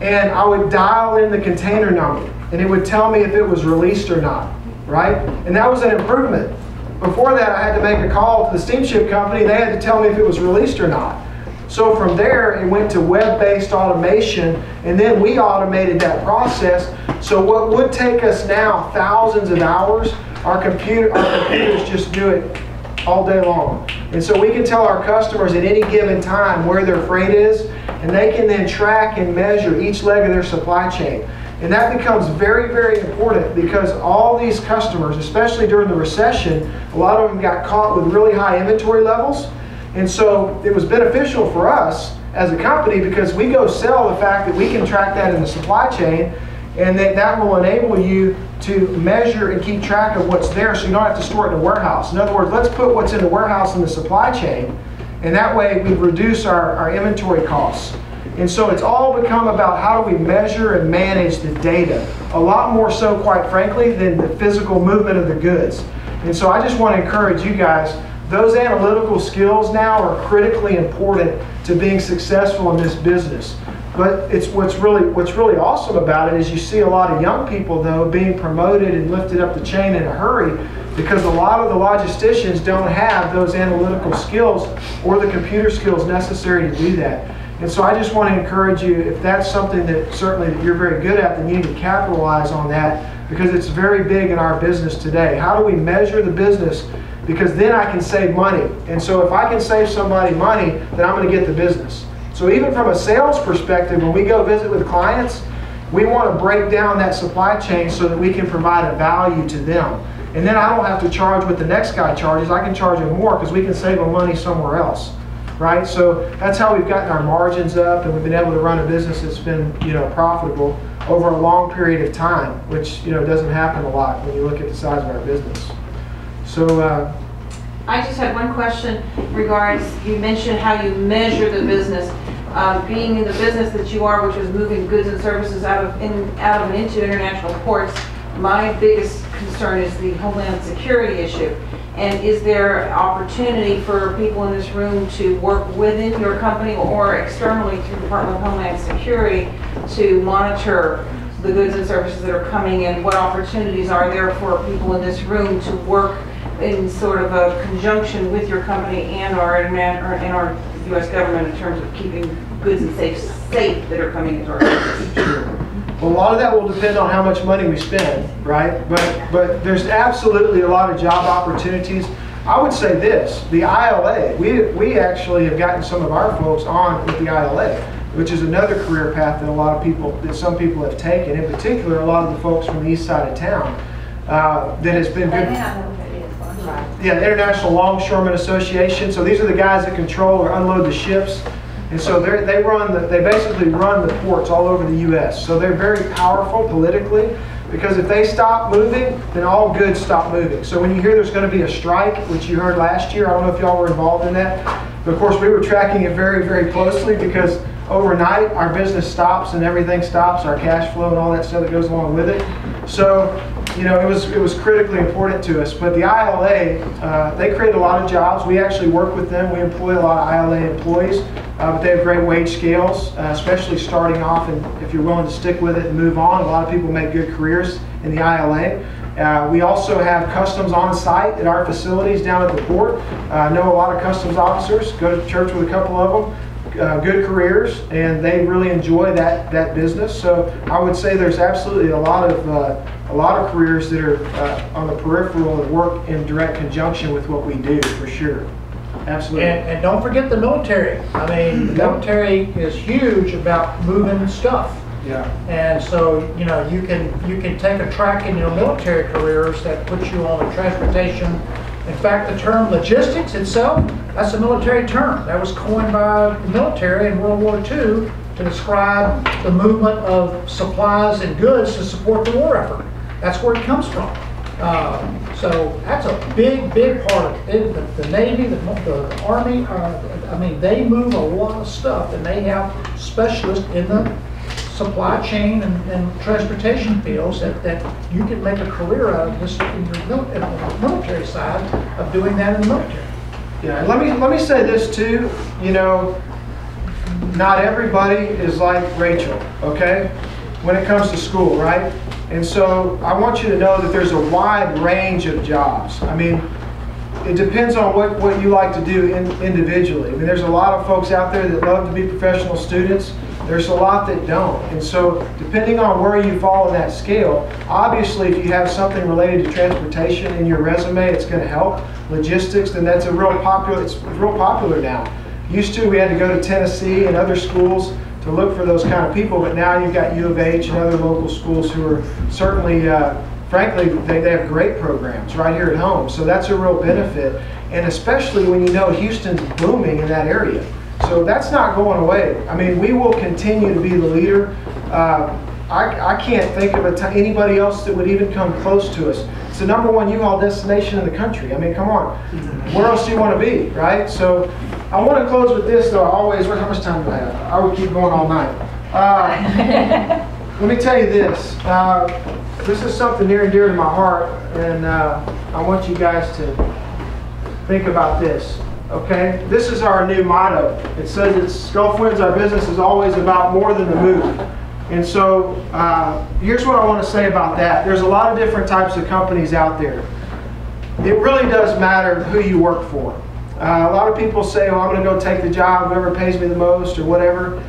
and I would dial in the container number, and it would tell me if it was released or not, right? And that was an improvement. Before that, I had to make a call to the steamship company. They had to tell me if it was released or not. So from there, it went to web-based automation, and then we automated that process. So what would take us now thousands of hours, our computers just do it all day long. And so we can tell our customers at any given time where their freight is, and they can then track and measure each leg of their supply chain. And that becomes very, very important because all these customers, especially during the recession, a lot of them got caught with really high inventory levels. And so it was beneficial for us as a company because we go sell the fact that we can track that in the supply chain, and that will enable you to measure and keep track of what's there so you don't have to store it in a warehouse. In other words, let's put what's in the warehouse in the supply chain, and that way we reduce our inventory costs. And so it's all become about how do we measure and manage the data, a lot more so, quite frankly, than the physical movement of the goods. And so I just want to encourage you guys, those analytical skills now are critically important to being successful in this business. But it's what's really awesome about it is you see a lot of young people, though, being promoted and lifted up the chain in a hurry because a lot of the logisticians don't have those analytical skills or the computer skills necessary to do that. And so I just want to encourage you, if that's something that certainly that you're very good at, then you need to capitalize on that because it's very big in our business today. How do we measure the business? Because then I can save money. And so if I can save somebody money, then I'm going to get the business. So even from a sales perspective, when we go visit with clients, we want to break down that supply chain so that we can provide a value to them. And then I don't have to charge what the next guy charges. I can charge him more because we can save them money somewhere else, right? So that's how we've gotten our margins up, and we've been able to run a business that's been, you know, profitable over a long period of time, which, you know, doesn't happen a lot when you look at the size of our business. So. I just had one question regards, you mentioned how you measure the business. Being in the business that you are, which was moving goods and services out of and into international ports, my biggest concern is the homeland security issue. And is there opportunity for people in this room to work within your company or externally through the Department of Homeland Security to monitor the goods and services that are coming in? What opportunities are there for people in this room to work in sort of a conjunction with your company and our U.S. government in terms of keeping goods and safe that are coming into our country? Sure. Well, a lot of that will depend on how much money we spend, right? But there's absolutely a lot of job opportunities. I would say this, the ILA, we actually have gotten some of our folks on with the ILA, which is another career path that some people have taken, in particular a lot of the folks from the east side of town that has been good. Yeah, the International Longshoremen Association. So these are the guys that control or unload the ships, and so they basically run the ports all over the U.S. So they're very powerful politically because if they stop moving, then all goods stop moving. So when you hear there's going to be a strike, which you heard last year, I don't know if y'all were involved in that, but of course we were tracking it very, very closely because overnight our business stops and everything stops, our cash flow and all that stuff that goes along with it. So, you know, it was critically important to us. But the ILA, they create a lot of jobs. We actually work with them. We employ a lot of ILA employees, but they have great wage scales, especially starting off. And if you're willing to stick with it and move on, a lot of people make good careers in the ILA. We also have customs on site at our facilities down at the port. I know a lot of customs officers, go to church with a couple of them. Good careers, and they really enjoy that business. So I would say there's absolutely a lot of careers that are on the peripheral and work in direct conjunction with what we do, for sure. Absolutely. And don't forget the military. I mean, the military is huge about moving stuff. Yeah. And so, you know, you can take a track in your military careers that puts you on a transportation. In fact, the term logistics itself, that's a military term. That was coined by the military in World War II to describe the movement of supplies and goods to support the war effort. That's where it comes from. So that's a big, big part of it. The Navy, the Army, I mean, they move a lot of stuff, and they have specialists in the supply chain and transportation fields that you can make a career out of just in the military side of doing that in the military. Yeah, and let me say this too, you know, not everybody is like Rachel, okay, when it comes to school, right? And so I want you to know that there's a wide range of jobs. I mean, it depends on what you like to do individually. I mean, there's a lot of folks out there that love to be professional students. There's a lot that don't. And so depending on where you fall in that scale, obviously if you have something related to transportation in your resume, it's going to help. Logistics, then that's real popular now. Used to, we had to go to Tennessee and other schools to look for those kind of people, but now you've got U of H and other local schools who are certainly, frankly, they have great programs right here at home. So that's a real benefit, and especially when you know Houston's booming in that area. So that's not going away. I mean, we will continue to be the leader. I can't think of anybody else that would even come close to us. It's the #1 U-Haul destination in the country. I mean, come on. Where else do you want to be, right? So I want to close with this, though. How much time do I have? I would keep going all night. Let me tell you this. This is something near and dear to my heart, and I want you guys to think about this. Okay, this is our new motto. It says it's Gulf Winds, our business is always about more than the move. And so here's what I want to say about that. There's a lot of different types of companies out there. It really does matter who you work for. A lot of people say, well, I'm going to go take the job, whoever pays me the most or whatever.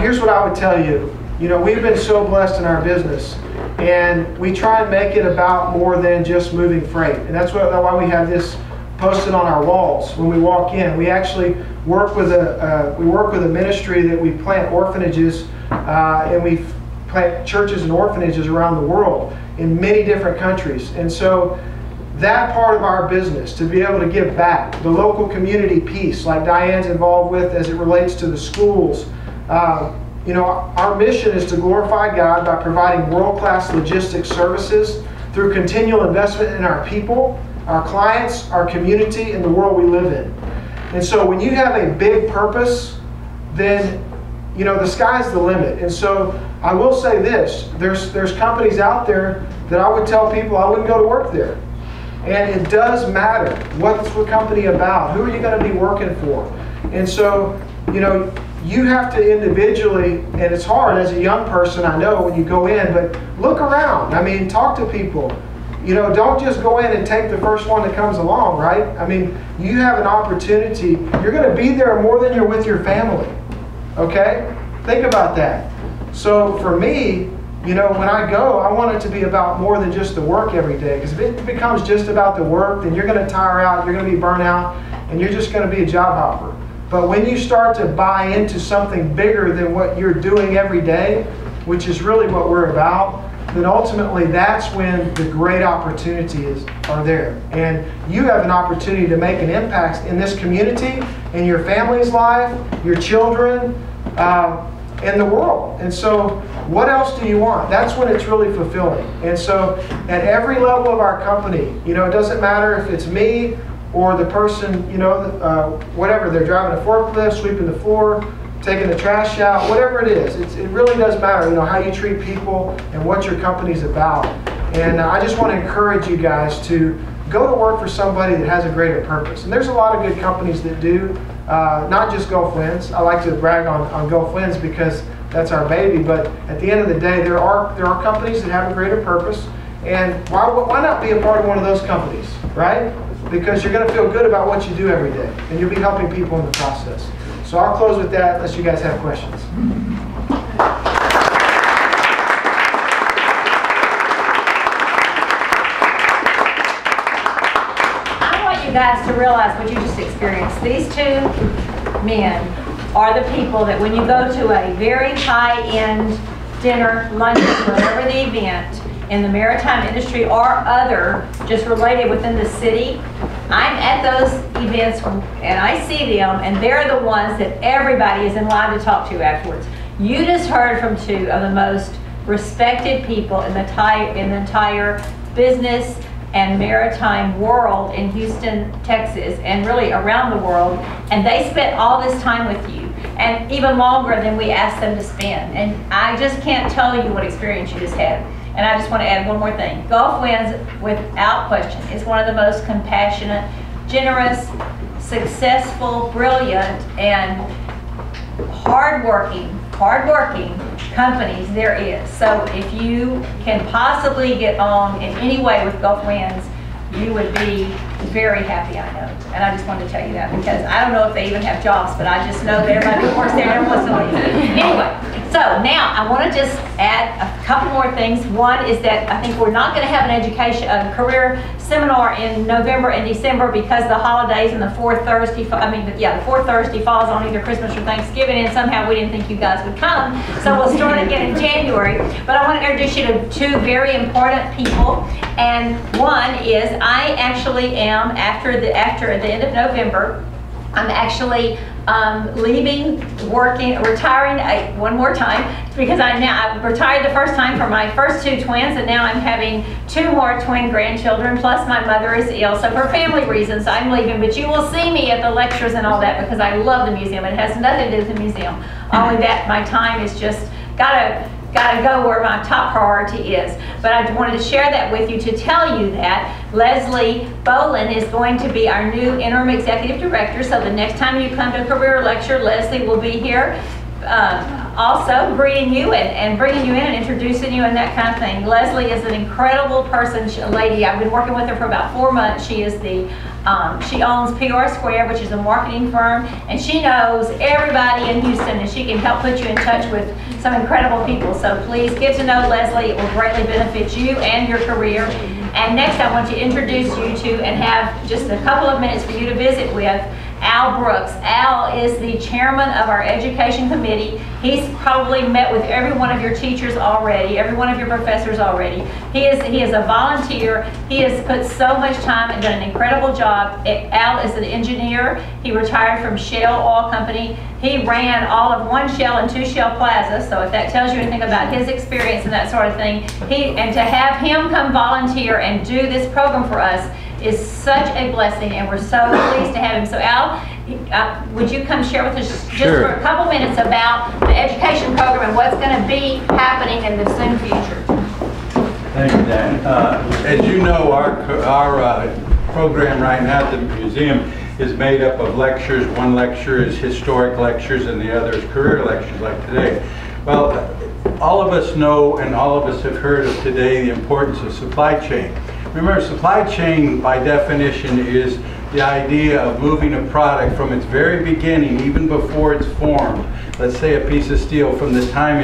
Here's what I would tell you. You know, we've been so blessed in our business, and we try and make it about more than just moving freight. And that's why we have this posted on our walls when we walk in. We actually work with a ministry that we plant orphanages, and we plant churches and orphanages around the world in many different countries. And so that part of our business, to be able to give back, the local community piece, like Diane's involved with as it relates to the schools. You know, our mission is to glorify God by providing world-class logistics services through continual investment in our people, our clients, our community, and the world we live in. And so when you have a big purpose, then, you know, the sky's the limit. And so I will say this, there's companies out there that I would tell people I wouldn't go to work there. And it does matter. What's the company about? Who are you going to be working for? And so, you know, you have to individually, and it's hard as a young person, I know, when you go in, but look around. I mean, talk to people. You know, don't just go in and take the first one that comes along, right? I mean, you have an opportunity. You're going to be there more than you're with your family, okay? Think about that. So for me, you know, when I go, I want it to be about more than just the work every day. Because if it becomes just about the work, then you're going to tire out, you're going to be burnt out, and you're just going to be a job hopper. But when you start to buy into something bigger than what you're doing every day, which is really what we're about, then ultimately that's when the great opportunities are there. And you have an opportunity to make an impact in this community, in your family's life, your children, in the world. And so what else do you want? That's when it's really fulfilling. And so at every level of our company, you know, it doesn't matter if it's me or the person, you know, whatever, they're driving a forklift, sweeping the floor, taking the trash out, whatever it is, it really does matter, you know, how you treat people and what your company's about. And I just want to encourage you guys to go to work for somebody that has a greater purpose. And there's a lot of good companies that do, not just Gulf Winds. I like to brag on Gulf Winds because that's our baby, but at the end of the day, there are companies that have a greater purpose, and why not be a part of one of those companies, right? Because you're going to feel good about what you do every day, and you'll be helping people in the process. So I'll close with that unless you guys have questions. I want you guys to realize what you just experienced. These two men are the people that when you go to a very high-end dinner, lunch, whatever the event, in the maritime industry or other, just related within the city, I'm at those events and I see them, and they're the ones that everybody is in line to talk to afterwards. You just heard from two of the most respected people in the entire business, and maritime world in Houston, Texas, and really around the world, and they spent all this time with you, and even longer than we asked them to spend. And I just can't tell you what experience you just had. And I just want to add one more thing. Gulf Winds, without question, is one of the most compassionate, generous, successful, brilliant, and hardworking companies there is. So if you can possibly get on in any way with Gulf Winds, you would be very happy, I know. And I just wanted to tell you that, because I don't know if they even have jobs, but I just know they're everybody works there and wants to leave. Anyway. So now I want to just add a couple more things. One is that I think we're not going to have an education, a career seminar in November and December, because the holidays and the fourth Thursday falls on either Christmas or Thanksgiving, and somehow we didn't think you guys would come. So we'll start again in January. But I want to introduce you to two very important people. And one is I actually am, after the end of November, I'm actually retiring one more time, because I retired the first time for my first two twins, and now I'm having two more twin grandchildren, plus my mother is ill, so for family reasons I'm leaving. But you will see me at the lectures and all that, because I love the museum. It has nothing to do with the museum, only that my time is just gotta go where my top priority is. But I wanted to share that with you, to tell you that Leslie Bolin is going to be our new interim executive director. So the next time you come to a career lecture, Leslie will be here also greeting you and bringing you in and introducing you and that kind of thing. Leslie is an incredible person, lady. I've been working with her for about 4 months. She is the she owns PR Square, which is a marketing firm, and she knows everybody in Houston, and she can help put you in touch with some incredible people. So please get to know Leslie. It will greatly benefit you and your career. And next I want to introduce you to, and have just a couple of minutes for you to visit with, Al Brooks. Al is the chairman of our education committee. He's probably met with every one of your teachers already, every one of your professors already. He is a volunteer. He has put so much time and done an incredible job. Al is an engineer. He retired from Shell Oil Company. He ran all of One Shell and Two Shell Plaza, so if that tells you anything about his experience and that sort of thing, and to have him come volunteer and do this program for us is such a blessing, and we're so pleased to have him. So Al, would you come share with us just for a couple minutes about the education program and what's going to be happening in the soon future? Thank you, Dan. As you know, our program right now at the museum is made up of lectures. One lecture is historic lectures, and the other is career lectures like today. Well, all of us know and all of us have heard of today the importance of supply chain. Remember, supply chain by definition is the idea of moving a product from its very beginning, even before it's formed. Let's say a piece of steel, from the time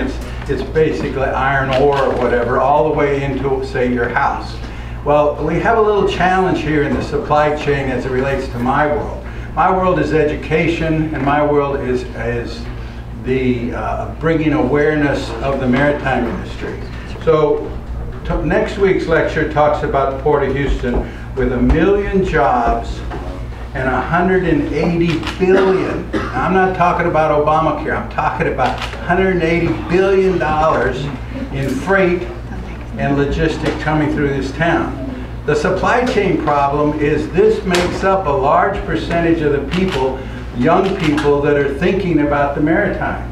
it's basically iron ore or whatever, all the way into, say, your house. Well, we have a little challenge here in the supply chain as it relates to my world. My world is education, and my world is the bringing awareness of the maritime industry. So next week's lecture talks about the Port of Houston, with 1 million jobs and 180 billion. Now, I'm not talking about Obamacare. I'm talking about $180 billion in freight and logistics coming through this town. The supply chain problem is this makes up a large percentage of the people, young people, that are thinking about the maritime.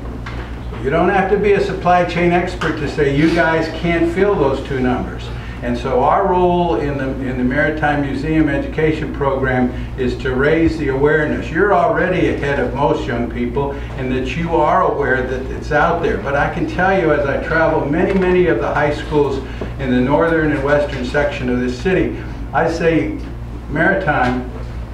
You don't have to be a supply chain expert to say you guys can't fill those two numbers. And so our role in the Maritime Museum Education Program is to raise the awareness. You're already ahead of most young people in that you are aware that it's out there. But I can tell you, as I travel many of the high schools in the northern and western section of this city, I say maritime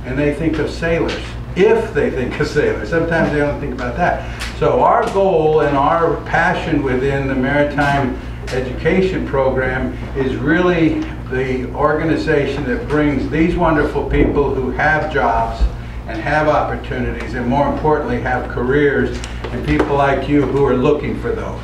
and they think of sailors. If they think of sailors. Sometimes they don't think about that. So our goal and our passion within the Maritime Education Program is really the organization that brings these wonderful people who have jobs and have opportunities, and more importantly have careers, and people like you who are looking for those.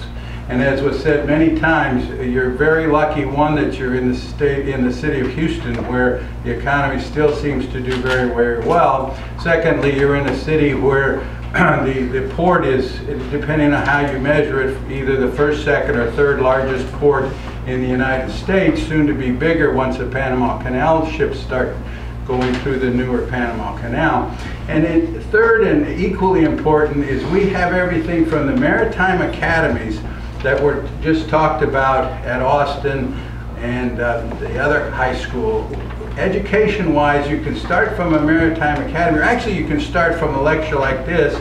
And as was said many times, you're very lucky, one, that you're in the city of Houston, where the economy still seems to do very well. Secondly, you're in a city where the port is, depending on how you measure it, either the first, second, or third largest port in the United States, soon to be bigger once the Panama Canal ships start going through the newer Panama Canal. And then third and equally important is we have everything from the maritime academies that were just talked about at Austin and the other high school. Education-wise, you can start from a maritime academy, or actually you can start from a lecture like this.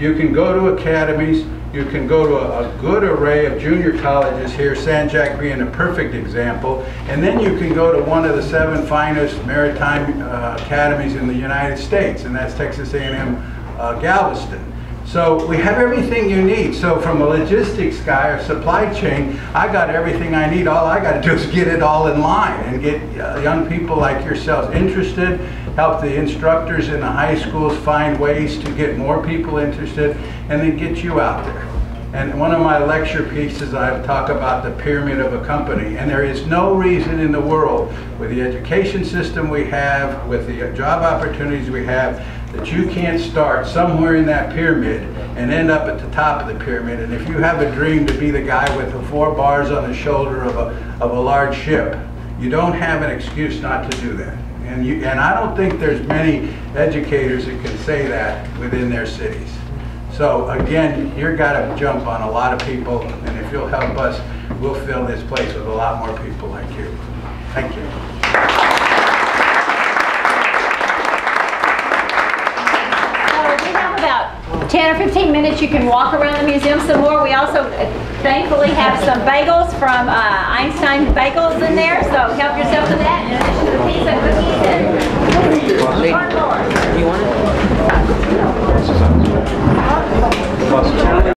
You can go to academies, you can go to a good array of junior colleges here, San Jac being a perfect example, and then you can go to one of the 7 finest maritime academies in the United States, and that's Texas A&M Galveston. So we have everything you need. So from a logistics guy or supply chain, I got everything I need. All I got to do is get it all in line and get young people like yourselves interested, help the instructors in the high schools find ways to get more people interested, and then get you out there. And one of my lecture pieces, I talk about the pyramid of a company. And there is no reason in the world, with the education system we have, with the job opportunities we have, that you can't start somewhere in that pyramid and end up at the top of the pyramid. And if you have a dream to be the guy with the 4 bars on the shoulder of a large ship, you don't have an excuse not to do that. And I don't think there's many educators that can say that within their cities. So again, you've got to jump on a lot of people, and if you'll help us, we'll fill this place with a lot more people like you. Thank you. About 10 or 15 minutes you can walk around the museum some more. We also thankfully have some bagels from Einstein Bagels in there, so help yourself to that in addition to the pizza cookies.